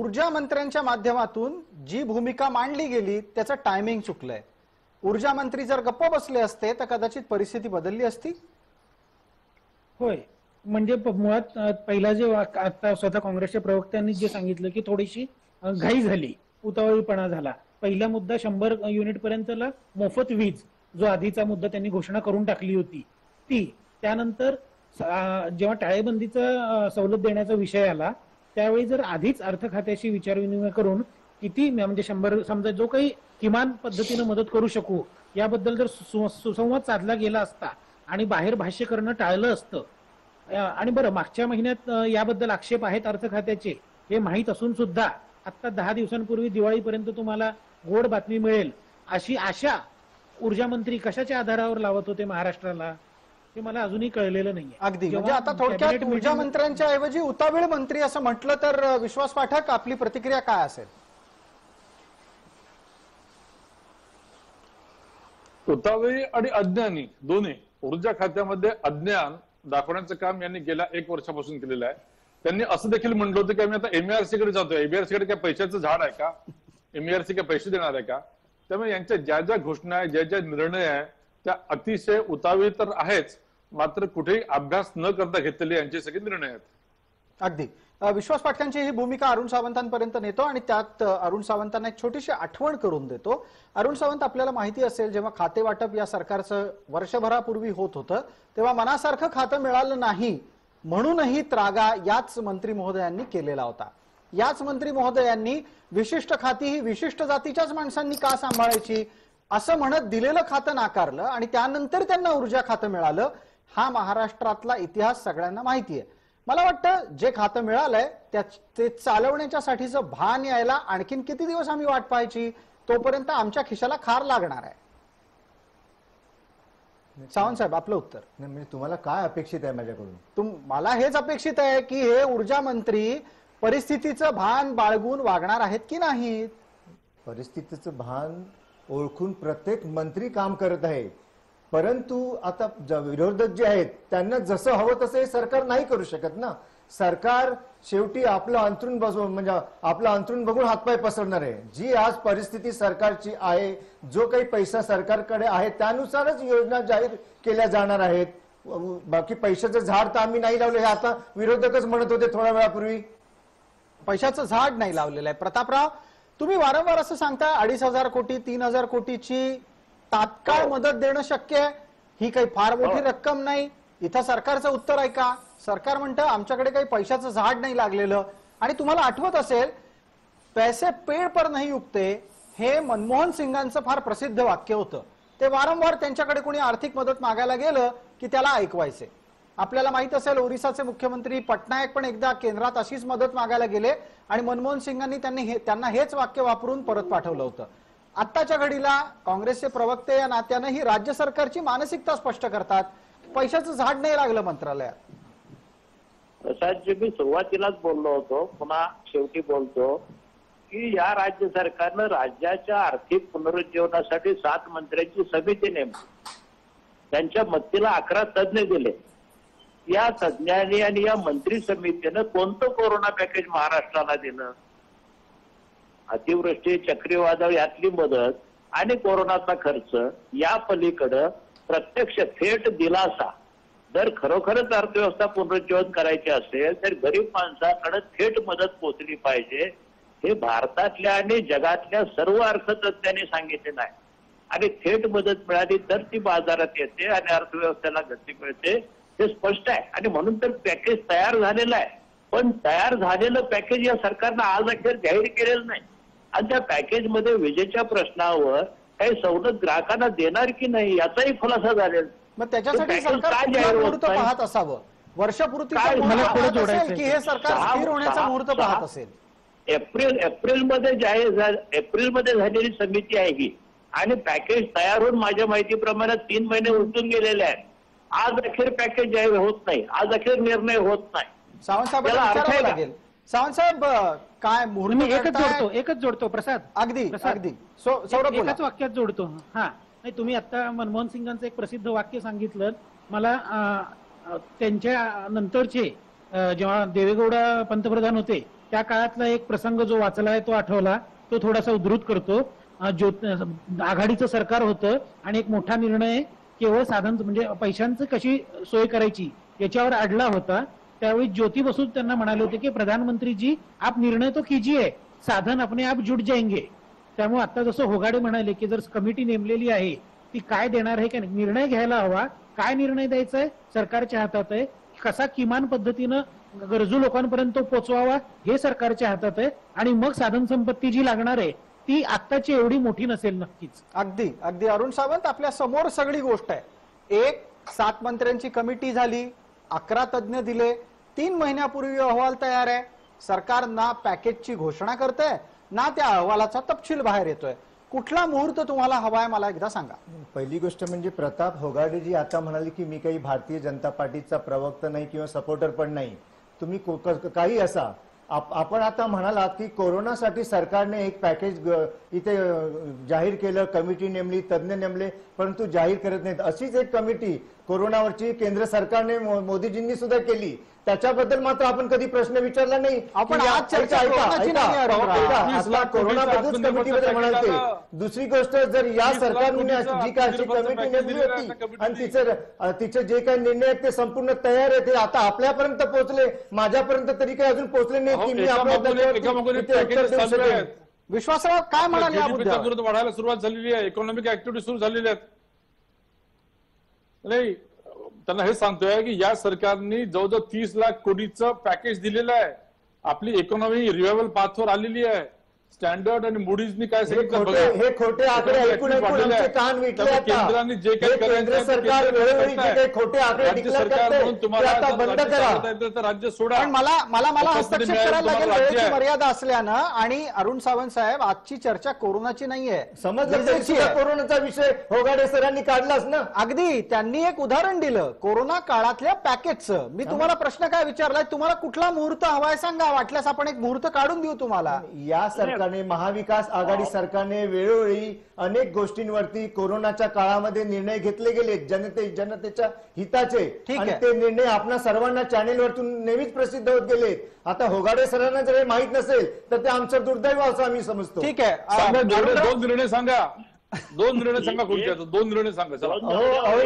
ऊर्जा मंत्र्यांच्या माध्यमातून जी भूमिका मांडली गेली त्याचं टायमिंग चुकलंय. ऊर्जा मंत्री जर गप्प बसले असते तर कदाचित परिस्थिती बदलली असती. होय, म्हणजे मुळात पहिला जे आता स्वतः काँग्रेसच्या प्रवक्त्यांनी जे सांगितलं की थोडीशी घाई झाली, उतावळीपणा झाला. पहिला मुद्दा 100 युनिट पर्यंतला मोफत वीज जो आधीचा मुद्दा त्यांनी घोषणा करून टाकली होती ती, त्यानंतर जेव्हा टाळेबंदीचा सवलत देण्याचा विषय आला त्यावेळी जर आधीच अर्थ खात्याशी विचारविनिमय करून किती म्हणजे 100 समजा जो काही किमान पद्धतीनं मदत करू शकू याबद्दल जर सुसंवाद साधला गेला असता आणि बाहेर भाष्य करणं टाळलं असतं. आणि बरं, मागच्या महिन्यात याबद्दल आक्षेप आहेत अर्थ खात्याचे हे माहीत असून सुद्धा आत्ता 10 दिवसांपूर्वी दिवाळीपर्यंत तुम्हाला गोड बातमी मिळेल अशी आशा ऊर्जा मंत्री कशाच्या आधारावर लावत होते महाराष्ट्राला, हे मला अजूनही कळलेलं नाही. अगदी म्हणजे आता थोडक्यात ऊर्जा मंत्र्यांच्या ऐवजी उतावीळ मंत्री असं म्हटलं तर विश्वास पाठक आपली प्रतिक्रिया काय असेल? उतावीळ आणि अज्ञानी दोन्ही. ऊर्जा खात्यामध्ये अज्ञान दाखवण्याचं काम यांनी गेल्या 1 वर्षापासून केलेलं आहे. त्यांनी असं देखील म्हटलं होतं की आम्ही आता एमईआरसी कडे जातोय. एमईआरसी कडे काय पैशाचं झाड आहे का? एमईआरसी काय पैसे देणार आहे का? त्यामुळे यांच्या ज्या ज्या घोषणा आहे, ज्या ज्या निर्णय आहे त्या अतिशय उतावीळ तर आहेच, मात्र कुठेही अभ्यास न करता घेतलेले यांचे सगळे निर्णय आहेत. अगदी विश्वास पाटकांची ही भूमिका अरुण सावंतांपर्यंत नेतो आणि त्यात अरुण सावंतांना एक छोटीशी आठवण करून देतो. अरुण सावंत, आपल्याला माहिती असेल जेव्हा खाते वाटप या सरकारचं वर्षभरापूर्वी होत होतं तेव्हा मनासारखं खातं मिळालं नाही म्हणूनही त्रागा याच मंत्री महोदयांनी केलेला होता. याच मंत्री महोदयांनी विशिष्ट खाती ही विशिष्ट जातीच्याच माणसांनी का सांभाळायची असं म्हणत दिलेलं खातं नाकारलं आणि त्यानंतर त्यांना ऊर्जा खातं मिळालं। हा महाराष्ट्रातला इतिहास सगळ्यांना माहिती आहे। मला वाटतं जे खातं मिळालंय ते चालवण्याच्यासाठीचं भान यायला आणखीन किती दिवस आम्ही वाट पाहायची, तोपर्यंत आमच्या खिशाला खार लागणार आहे। सावंत साहेब आपलं उत्तर। म्हणजे तुम्हाला काय अपेक्षित आहे माझ्याकडून? मला हेच अपेक्षित आहे की हे ऊर्जा मंत्री परिस्थितीचं भान बाळगून वागणार आहेत की नाहीत। परिस्थितीचं भान ओळखून प्रत्येक मंत्री काम करत आहे, परंतु आता विरोधक जे आहेत त्यांना जसं हवं तसं सरकार नाही करू शकत ना। सरकार शेवटी आपलं अंतरून बसून म्हणजे आपलं अंतरून बघून हातपाय पसरणार आहे। जी आज परिस्थिती सरकारची आहे, जो काही पैसा सरकारकडे आहे त्यानुसारच योजना जाहीर केल्या जाणार आहेत। बाकी पैशाचं झाड तर आम्ही नाही लावलं, हे आता विरोधकच म्हणत होते थोड्या वेळापूर्वी, पैशाचं झाड नाही लावलेलं आहे। प्रतापराव तुम्ही वारंवार असं सांगता 2,500 कोटी 3,000 कोटीची तात्काळ मदत देणं शक्य आहे, ही काही फार मोठी रक्कम नाही। इथं सरकारचं उत्तर आहे का? सरकार म्हणतं आमच्याकडे काही पैशाचं झाड नाही लागलेलं। आणि तुम्हाला आठवत असेल पैसे पेड़ पर नाही उगते हे मनमोहन सिंगांचं फार प्रसिद्ध वाक्य होतं। ते वारंवार त्यांच्याकडे कोणी आर्थिक मदत मागायला गेलं की त्याला ऐकवायचे। आपल्याला माहित असेल ओरिसाचे मुख्यमंत्री पटनायक पण एकदा केंद्रात अशीच मदत मागायला गेले आणि मनमोहन सिंगांनी त्यांना हेच वाक्य वापरून परत पाठवलं होतं। आत्ताच्या घडीला काँग्रेसचे प्रवक्ते या नात्यानं ही राज्य सरकारची मानसिकता स्पष्ट करतात, पैशाचं झाड नाही लागलं मंत्रालयात। साहेब मी सुरुवातीलाच बोललो होतो, पुन्हा शेवटी बोलतो की या राज्य सरकारनं राज्याच्या आर्थिक पुनरुज्जीवनासाठी 7 मंत्र्यांची समिती नेमली, त्यांच्या मदतीला 11 तज्ज्ञ दिले। या तज्ज्ञांनी आणि या मंत्री समितीनं कोणतं कोरोना पॅकेज महाराष्ट्राला दिलं? अतिवृष्टी, चक्रीवादळ यातली मदत आणि कोरोनाचा खर्च या पलीकडे प्रत्यक्ष थेट दिलासा। जर खरोखरच अर्थव्यवस्था पुनरुज्जीवन करायची असेल तर गरीब माणसाकडे थेट मदत पोहोचली पाहिजे, हे भारतातल्या आणि जगातल्या सर्व अर्थतज्ञांनी सांगितले आहे। आणि थेट मदत मिळाली तर ती बाजारात येते आणि अर्थव्यवस्थेला गती मिळते, हे स्पष्ट आहे। आणि म्हणून तर पॅकेज तयार झालेलं आहे, पण तयार झालेलं पॅकेज या सरकारनं आज अखेर जाहीर केलेलं नाही। आणि त्या पॅकेजमध्ये विजेच्या प्रश्नावर काही सवलत ग्राहकांना देणार की नाही याचाही खुलासा झालेला। मग त्याच्यासाठी सरकार काय मुहूर्त पाहत असावं? वर्षपूर्तीचा की हे सरकार स्थिर होण्याचा मुहूर्त पाहत असेल? एप्रिलमध्ये जाहीर एप्रिलमध्ये झालेली समिती आहे ही, आणि पॅकेज तयार होऊन माझ्या माहितीप्रमाणे 3 महिने उलटून गेलेले आहेत। आज अखेर पॅकेज जाहीर होत नाही, आज अखेर निर्णय होत नाही। सावंतसाहेब काय मुहूर्त एकच जोडतो प्रसाद, अगदी सौरभ एकाच वाक्यात जोडतो। हा नाही, तुम्ही आता मनमोहन सिंगांचं एक प्रसिद्ध वाक्य सांगितलं मला। त्यांच्या नंतरचे जेव्हा देवेगौडा पंतप्रधान होते त्या काळातला एक प्रसंग जो वाचलाय तो आठवला, तो थोडासा उद्धृत करतो। आघाडीचं सरकार होतं आणि एक मोठा निर्णय केवळ साधन म्हणजे पैशांचं कशी सोय करायची याच्यावर अडला होता। त्यावेळी ज्योती बसू त्यांना म्हणाले होते की प्रधानमंत्री जी आप निर्णय तो कीजिए, साधन अपने आप जुट जाएंगे। त्यामुळे आता जसं होगाडे म्हणाले की जर कमिटी नेमलेली आहे ती काय देणार आहे, काय निर्णय घ्यायला हवा, काय निर्णय द्यायचा आहे सरकारच्या हातात आहे, कसा किमान पद्धतीनं गरजू लोकांपर्यंत पोहोचवावा हे सरकारच्या हातात आहे। आणि मग साधन संपत्ती जी लागणार आहे ती आत्ताची एवढी मोठी नसेल नक्कीच। अगदी अगदी अरुण सावंत आपल्या समोर सगळी गोष्ट आहे। 7 मंत्र्यांची कमिटी झाली, 11 तज्ज्ञ दिले, 3 महिन्यापूर्वी अहवाल तयार आहे। सरकार ना पॅकेजची घोषणा करते ना त्या अहवालाचा तपशील बाहेर येतोय। कुठला मुहूर्त तुम्हाला हवाय मला एकदा सांगा। पहिली गोष्ट म्हणजे प्रताप होगाडे जी आता म्हणाले की मी काही भारतीय जनता पार्टीचा प्रवक्ता नाही किंवा सपोर्टर पण नाही, तुम्ही काही असा आपण आता म्हणालात की कोरोनासाठी सरकारने एक पॅकेज इथे जाहीर केलं, कमिटी नेमली, तज्ज्ञ नेमले, परंतु जाहीर करत नाहीत। अशीच एक कमिटी कोरोनावरची केंद्र सरकारने मोदीजींनी सुद्धा केली, त्याच्याबद्दल मात्र आपण कधी प्रश्न विचारला नाही। आपण आज चर्चा ऐका कोरोनाबद्दल कमिटीबद्दल म्हणाले। दुसरी गोष्ट, जर या सरकारने जी काय कमिटी नेमली होती आणि तिचे जे काही निर्णय आहेत ते संपूर्ण तयार आहेत, ते आता आपल्यापर्यंत पोहोचले, माझ्यापर्यंत तरी काही अजून पोहोचले नाही की मी आपल्याला विश्वासराव काय म्हणाले याबद्दल? विकास वाढायला सुरुवात झालेली आहे, इकॉनॉमिक ऍक्टिव्हिटी सुरू झालेली आहेत। नाही त्यांना हे सांगतोय की या सरकारने जवळजवळ 30 लाख कोटीचं पॅकेज दिलेलं आहे। आपली इकॉनॉमी रिव्हायवल पाथवर आलेली आहे. स्टँडर्ड आणि मूडीजनी काय सांगितलं हे खोटे आकडे ऐकून आमचे कान विटले. आता केंद्राने जे काही केंद्र सरकार वेळोवेळी जे काही खोटे आकडे डिक्लेअर करते आता बंद करा, राज्य सोडा. पण मला हस्तक्षेप करायला लागेल, वेळेची मर्यादा असल्यानं. आणि अरुण सावंत साहेब, आजची चर्चा कोरोनाची नाहीये, समजलं कोरोनाचा विषय होगाडे सरांनी काढलाच ना. अगदी त्यांनी एक उदाहरण दिलं कोरोना काळातल्या पॅकेजचं. मी तुम्हाला प्रश्न काय विचारलाय, तुम्हाला कुठला मुहूर्त हवाय सांगा, वाटल्यास आपण एक मुहूर्त काढून देऊ तुम्हाला. या महाविकास आघाडी सरकारने वेळोवेळी अनेक गोष्टींवरती कोरोनाच्या काळामध्ये निर्णय घेतले गेले जनतेच्या हिताचे, आणि ते निर्णय आपल्या सर्वांना चॅनेलवरतून नेहमीच प्रसिद्ध होत गेले. आता होगाडे सरांना जर हे माहित नसेल तर ते आमचं दुर्दैव असं आम्ही समजतो. ठीक आहे, दोन निर्णय सांगा कोणत्या, दोन निर्णय सांगा.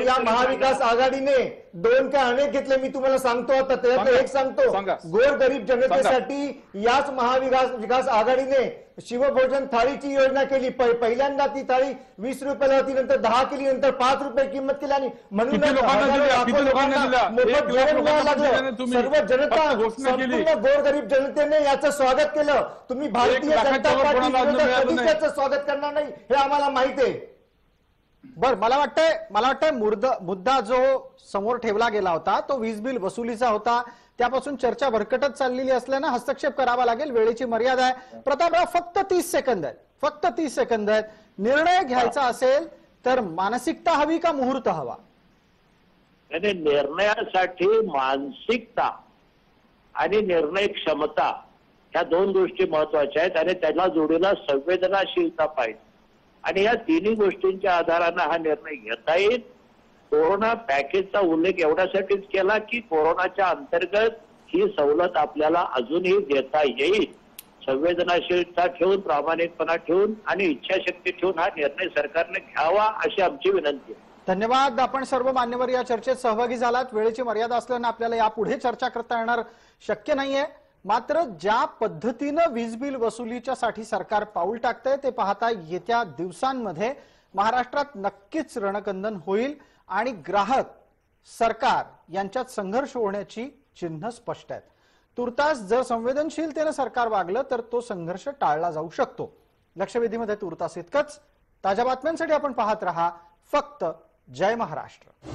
या महाविकास आघाडीने दोन काय अनेक घेतले, मी तुम्हाला सांगतो. आता त्याच्यातलं एक सांगतो, गोरगरीब जनतेसाठी याच महाविकास आघाडीने शिवभोजन थाळीची योजना केली. पहिल्यांदा ती थाळी 20 रुपयाला होती, नंतर 10 केली, नंतर 5 रुपये किंमत केली. आणि म्हणून सर्व जनता गोरगरीब जनतेने याचं स्वागत केलं. तुम्ही भारतीय जनता पार्टी याचं स्वागत करणार नाही हे आम्हाला माहिती आहे. बर, मला वाटतंय मुद्दा जो समोर ठेवला गेला होता तो वीजबिल वसुलीचा होता. त्यापासून चर्चा भरकटत चाललेली असल्यानं हस्तक्षेप करावा लागेल, वेळेची मर्यादा आहे. प्रतापराव, फक्त 30 सेकंद आहेत. निर्णय घ्यायचा असेल तर मानसिकता हवी का मुहूर्त हवा? आणि निर्णयासाठी मानसिकता आणि निर्णय क्षमता ह्या दोन गोष्टी महत्वाच्या आहेत, आणि त्याला जोडीला संवेदनाशीलता पाहिजे. आणि या तिन्ही गोष्टींच्या आधाराने हा निर्णय घेता येईल. कोरोना पॅकेजचा उल्लेख एवढ्यासाठीच केला की कोरोनाच्या अंतर्गत ही सवलत आपल्याला अजूनही देता येईल. संवेदनाशीलता ठेवून, प्रामाणिकपणा ठेवून आणि इच्छाशक्ती ठेवून हा निर्णय सरकारने घ्यावा अशी आमची विनंती आहे. धन्यवाद. आपण सर्व मान्यवर या चर्चेत सहभागी झालात. वेळेची मर्यादा असल्यानं आपल्याला यापुढे चर्चा करता येणार शक्य नाहीये. मात्र ज्या पद्धतीनं वीजबिल वसुलीच्यासाठी सरकार पाऊल टाकतंय ते पाहता येत्या दिवसांमध्ये महाराष्ट्रात नक्कीच रणकंदन होईल आणि ग्राहक सरकार यांच्यात संघर्ष होण्याची चिन्ह स्पष्ट आहेत. तूर्तास जर संवेदनशीलतेनं सरकार वागलं तर तो संघर्ष टाळला जाऊ शकतो. लक्षवेधीमध्ये तूर्तास इतकंच. ताज्या बातम्यांसाठी आपण पाहत रहा फक्त जय महाराष्ट्र.